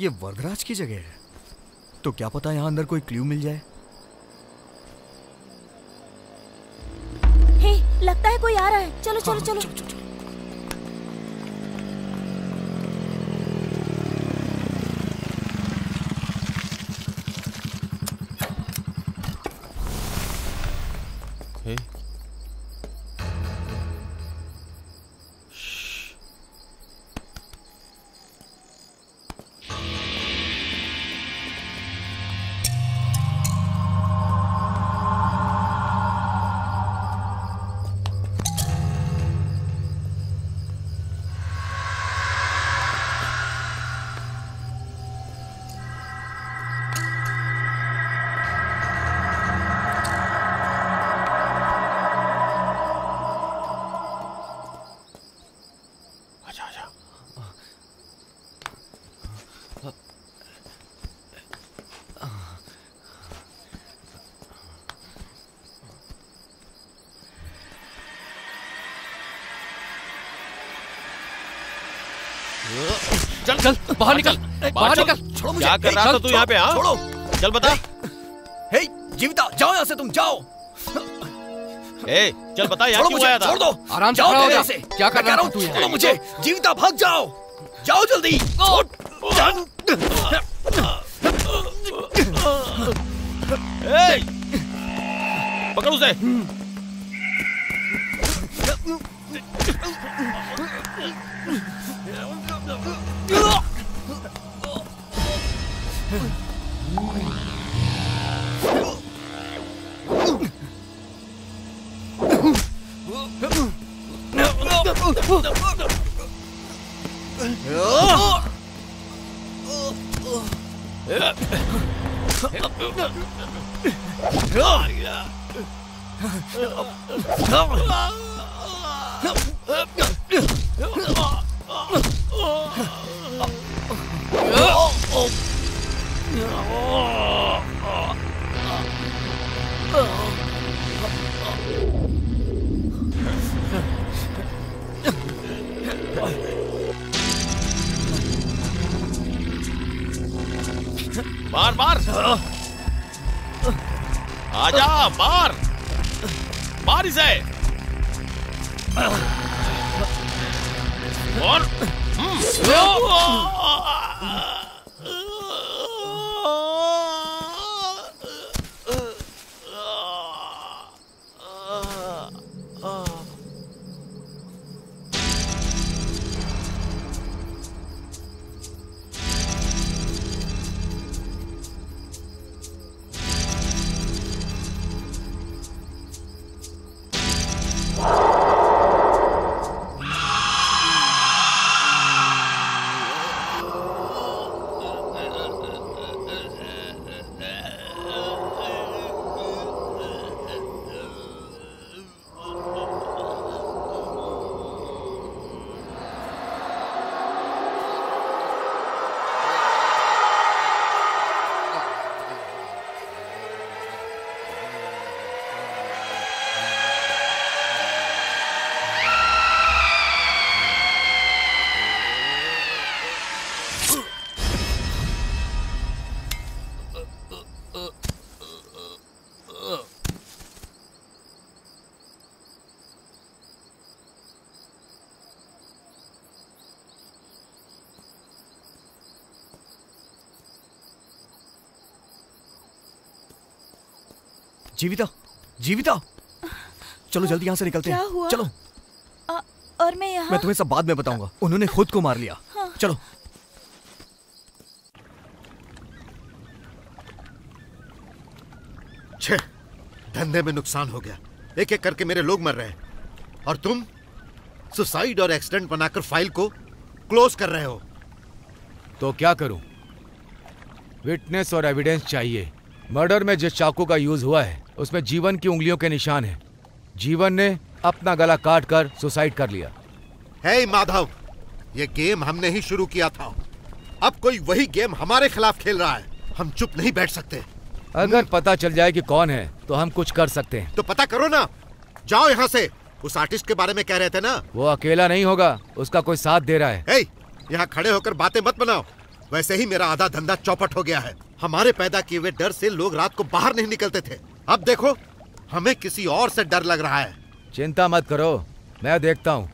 ये वर्धराज की जगह है तो क्या पता यहाँ अंदर कोई क्लू मिल जाए। हे, लगता है कोई आ रहा है। चलो चलो चलो, चलो, चलो, चलो। चल चल बाहर निकल, बाहर निकल। छोड़ो मुझे, क्या कर रहा था तू यहाँ पे? हाँ छोड़ो, चल बता। हे जीविता, जाओ यहाँ से, तुम जाओ। हे चल बता यहाँ क्यों आया था? छोड़ दो, आराम से जाओ यहाँ से। क्या कर रहा हूँ तू? छोड़ो मुझे जीविता, भाग जाओ, जाओ जल्दी। पकड़ उसे। मार मार, आजा मार, मार इसे। और जीविता, जीविता चलो जल्दी यहाँ से निकलते हैं। क्या हुआ? चलो। आ, और मैं यहाँ? मैं तुम्हें सब बाद में बताऊंगा। उन्होंने खुद को मार लिया। हाँ। चलो। छे, धंधे में नुकसान हो गया। एक एक करके मेरे लोग मर रहे हैं। और तुम सुसाइड और एक्सीडेंट बनाकर फाइल को क्लोज कर रहे हो। तो क्या करूं? विटनेस और एविडेंस चाहिए। मर्डर में जिस चाकू का यूज हुआ है उसमें जीवन की उंगलियों के निशान हैं। जीवन ने अपना गला काट कर सुसाइड कर लिया। हे माधव, ये गेम हमने ही शुरू किया था, अब कोई वही गेम हमारे खिलाफ खेल रहा है। हम चुप नहीं बैठ सकते। अगर पता चल जाए कि कौन है तो हम कुछ कर सकते हैं। तो पता करो ना, जाओ यहाँ से। उस आर्टिस्ट के बारे में कह रहे थे ना, वो अकेला नहीं होगा, उसका कोई साथ दे रहा है। hey, यहाँ खड़े होकर बातें मत बनाओ। वैसे ही मेरा आधा धंधा चौपट हो गया है। हमारे पैदा किए हुए डर से लोग रात को बाहर नहीं निकलते थे, अब देखो हमें किसी और से डर लग रहा है। चिंता मत करो, मैं देखता हूँ,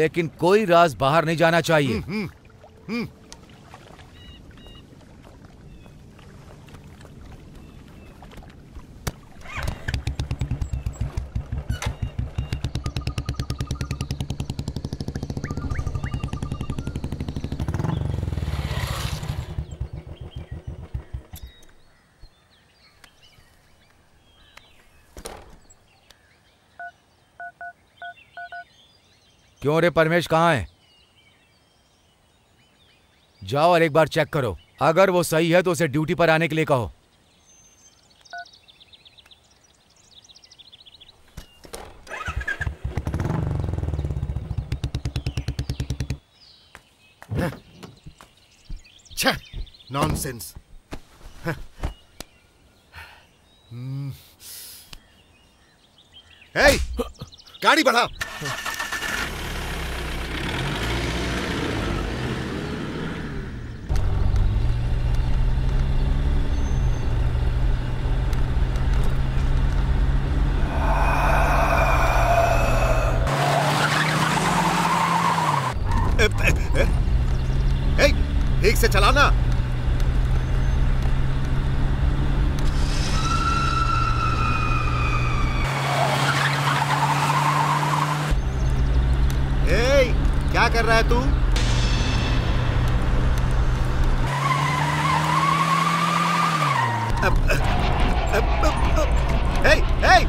लेकिन कोई राज बाहर नहीं जाना चाहिए। हुँ, हुँ, क्यों रे परमेश, कहाँ है? जाओ और एक बार चेक करो, अगर वो सही है तो उसे ड्यूटी पर आने के लिए कहो। छह, नॉनसेंस। हे, गाड़ी बढ़ा। ठीक से चलाना। ए, क्या कर रहा है तू? अब, अब, अब, अब, ए, ए,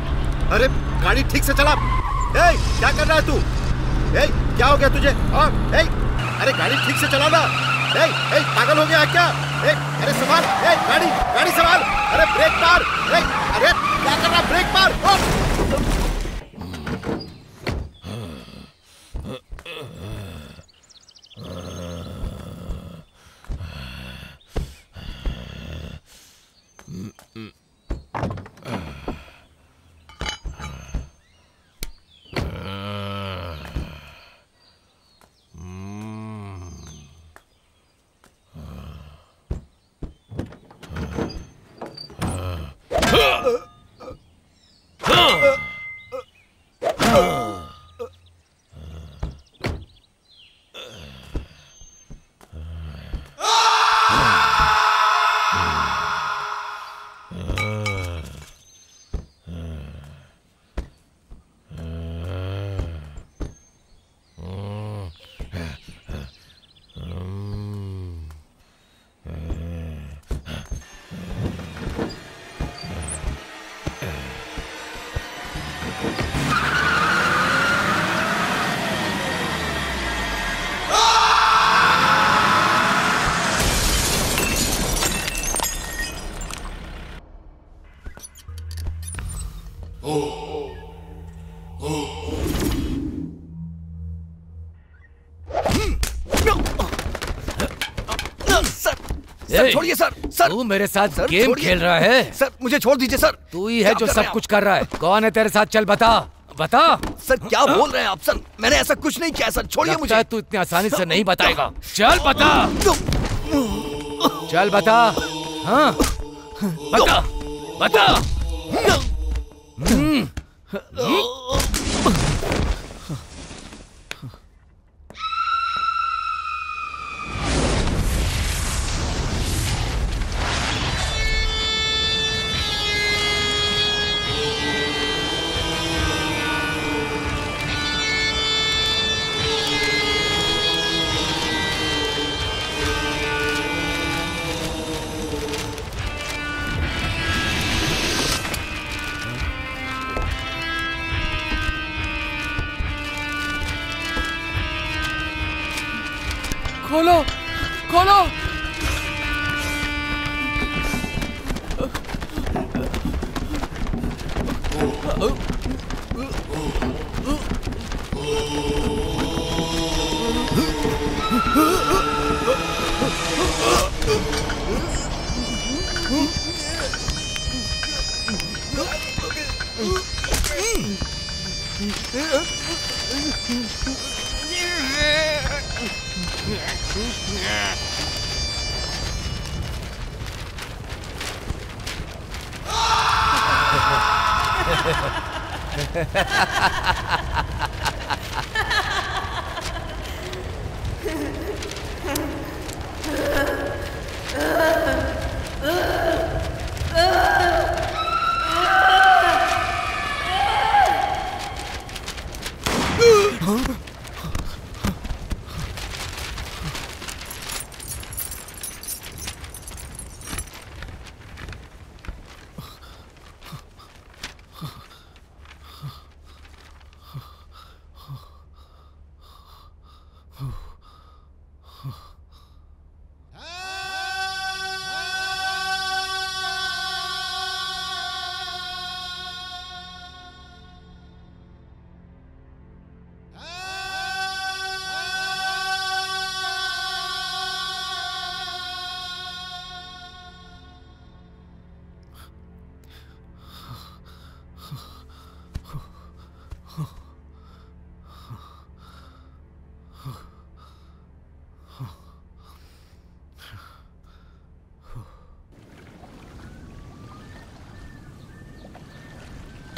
अरे गाड़ी ठीक से चला। ए, क्या कर रहा है तू? ए, क्या हो गया तुझे? आ, ए, अरे गाड़ी ठीक से चलाना। ए, ए, पागल हो गया क्या? ए, अरे संभाल, ए, गाड़ी गाड़ी संभाल। अरे ब्रेक मार। ए, अरे क्या कर रहा? ब्रेक मार। छोड़िए सर, सर तू मेरे साथ गेम खेल रहा है। सर मुझे छोड़ दीजिए सर। तू ही है जो सब कुछ कर रहा है। कौन है तेरे साथ? चल बता, बता। सर क्या बोल रहे हैं आप? सर मैंने ऐसा कुछ नहीं किया सर, छोड़िए मुझे। तू इतनी आसानी से नहीं बताएगा। चल बता, चल बता। हाँ बता, बता। खोलो, खोलो।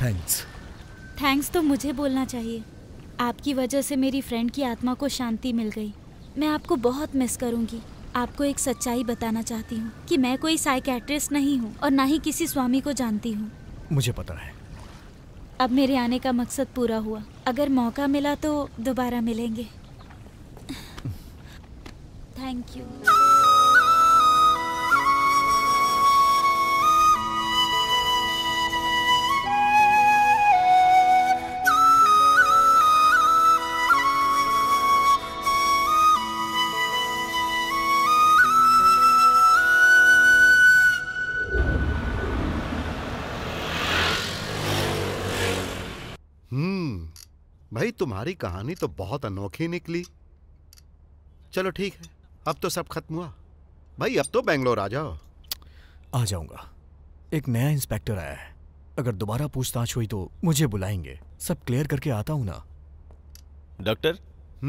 थैंक्स। थैंक्स तो मुझे बोलना चाहिए। आपकी वजह से मेरी फ्रेंड की आत्मा को शांति मिल गई। मैं आपको बहुत मिस करूंगी। आपको एक सच्चाई बताना चाहती हूँ कि मैं कोई साइकेट्रिस्ट नहीं हूँ और ना ही किसी स्वामी को जानती हूँ। मुझे पता है। अब मेरे आने का मकसद पूरा हुआ। अगर मौका मिला तो दोबारा मिलेंगे। Thank you. भाई तुम्हारी कहानी तो बहुत अनोखी निकली। चलो ठीक है, अब तो सब खत्म हुआ। भाई अब तो बेंगलोर आ जाओ। आ जाऊंगा। एक नया इंस्पेक्टर आया है, अगर दोबारा पूछताछ हुई तो मुझे बुलाएंगे। सब क्लियर करके आता हूँ ना। डॉक्टर,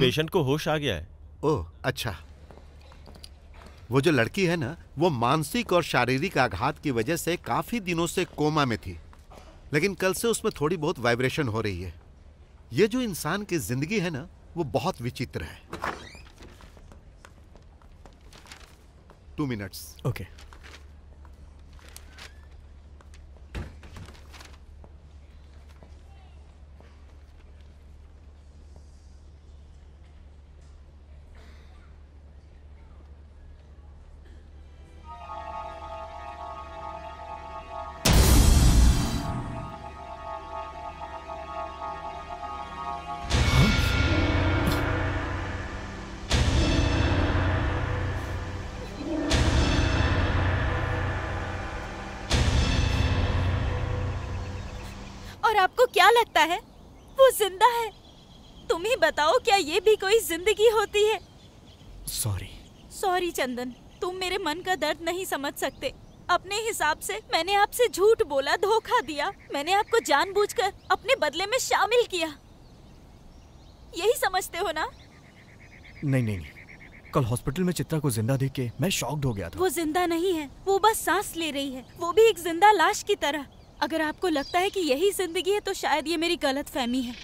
पेशेंट को होश आ गया है। ओह अच्छा। वो जो लड़की है ना, वो मानसिक और शारीरिक आघात की वजह से काफी दिनों से कोमा में थी, लेकिन कल से उसमें थोड़ी बहुत वाइब्रेशन हो रही है। ये जो इंसान की जिंदगी है ना, वो बहुत विचित्र है। Two minutes. ओके। क्या लगता है वो जिंदा है? तुम ही बताओ, क्या ये भी कोई जिंदगी होती है? सॉरी सॉरी चंदन, तुम मेरे मन का दर्द नहीं समझ सकते। अपने हिसाब से मैंने आपसे झूठ बोला, धोखा दिया। मैंने आपको जानबूझकर अपने बदले में शामिल किया, यही समझते हो ना? नहीं नहीं, नहीं। कल हॉस्पिटल में चित्रा को जिंदा देख के मैं शॉक्ड हो गया था। वो जिंदा नहीं है, वो बस सांस ले रही है, वो भी एक जिंदा लाश की तरह। अगर आपको लगता है कि यही जिंदगी है तो शायद ये मेरी गलतफहमी है।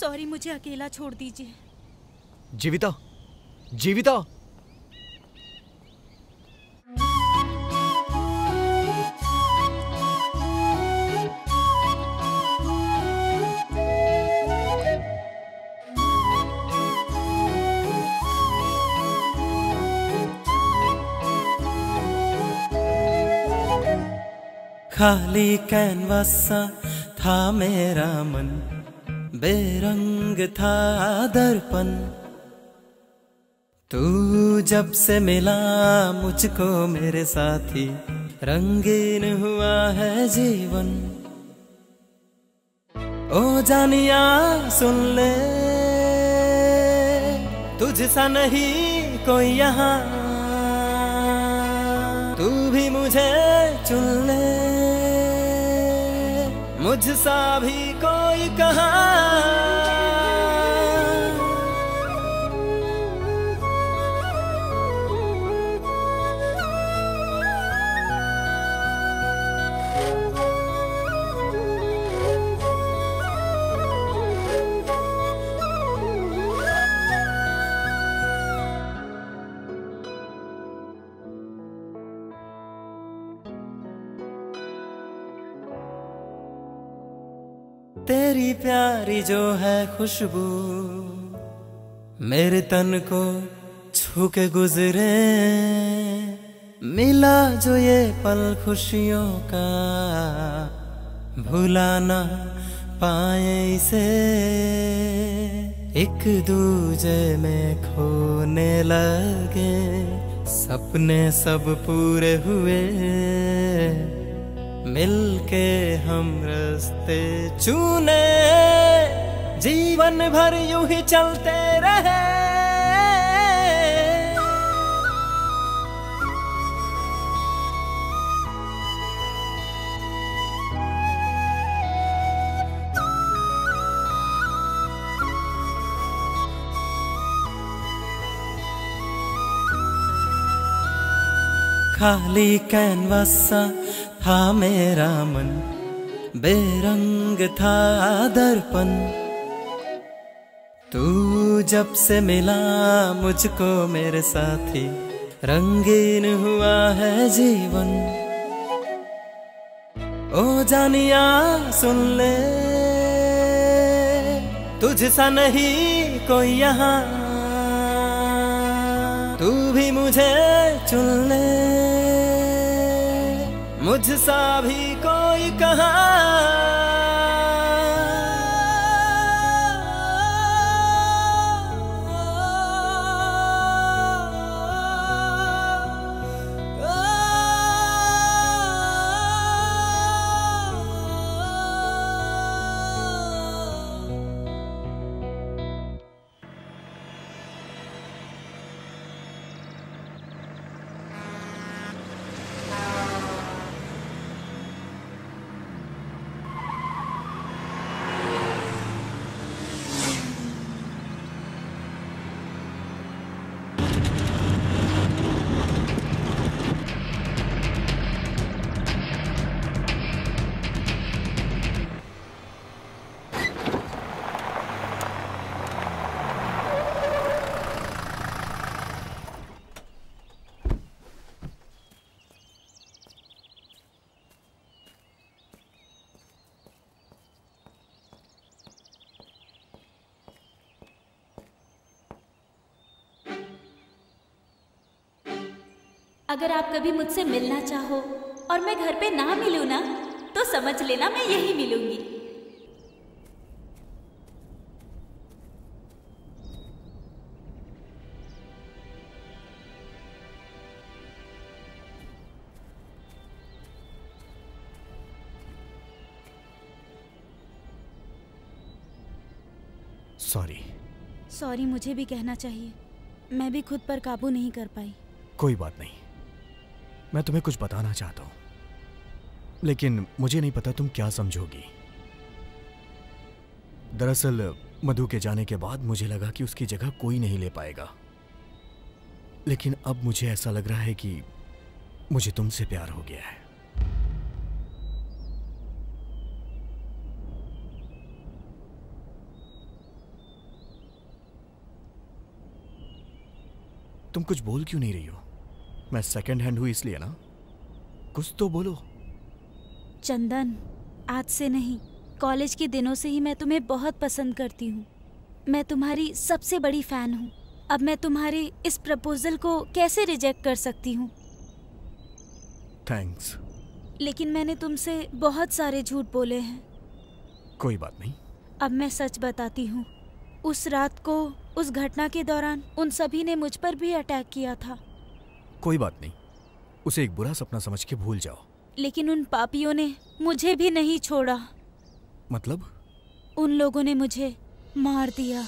सॉरी, मुझे अकेला छोड़ दीजिए। जीविता, जीविता। खाली कैनवस सा था मेरा मन, बेरंग था दर्पण। तू जब से मिला मुझको मेरे साथी, रंगीन हुआ है जीवन। ओ जानिया सुन ले, तुझसा नहीं कोई यहाँ, तू भी मुझे चुन ले, मुझसा भी कोई कहाँ। तेरी प्यारी जो है खुशबू, मेरे तन को छू के गुजरे, मिला जो ये पल खुशियों का, भुला ना पाए इसे। एक दूजे में खोने लगे, सपने सब पूरे हुए, मिलके हम रास्ते चुने, जीवन भर यूं ही चलते रहे। खाली कैनवस सा था मेरा मन, बेरंग था दर्पण। तू जब से मिला मुझको मेरे साथी, रंगीन हुआ है जीवन। ओ जानिया सुन ले, तुझसा नहीं कोई यहाँ, तू भी मुझे चुन ले, मुझसा भी कोई कहाँ। अगर आप कभी मुझसे मिलना चाहो और मैं घर पे ना मिलूँ ना, तो समझ लेना मैं यही मिलूंगी। सॉरी। सॉरी मुझे भी कहना चाहिए, मैं भी खुद पर काबू नहीं कर पाई। कोई बात नहीं, मैं तुम्हें कुछ बताना चाहता हूँ, लेकिन मुझे नहीं पता तुम क्या समझोगी। दरअसल मधु के जाने के बाद मुझे लगा कि उसकी जगह कोई नहीं ले पाएगा, लेकिन अब मुझे ऐसा लग रहा है कि मुझे तुमसे प्यार हो गया है। तुम कुछ बोल क्यों नहीं रही हो? मैं सेकंड हैंड हुई इसलिए ना, कुछ तो बोलो। चंदन, आज से नहीं, कॉलेज के दिनों से ही मैं तुम्हें बहुत पसंद करती हूँ। मैं तुम्हारी सबसे बड़ी फैन हूँ। अब मैं तुम्हारे इस प्रपोजल को कैसे रिजेक्ट कर सकती हूँ? थैंक्स, लेकिन मैंने तुमसे बहुत सारे झूठ बोले हैं। कोई बात नहीं, अब मैं सच बताती हूँ। उस रात को उस घटना के दौरान उन सभी ने मुझ पर भी अटैक किया था। कोई बात नहीं, उसे एक बुरा सपना समझ के भूल जाओ। लेकिन उन पापियों ने मुझे भी नहीं छोड़ा। मतलब? उन लोगों ने मुझे मार दिया।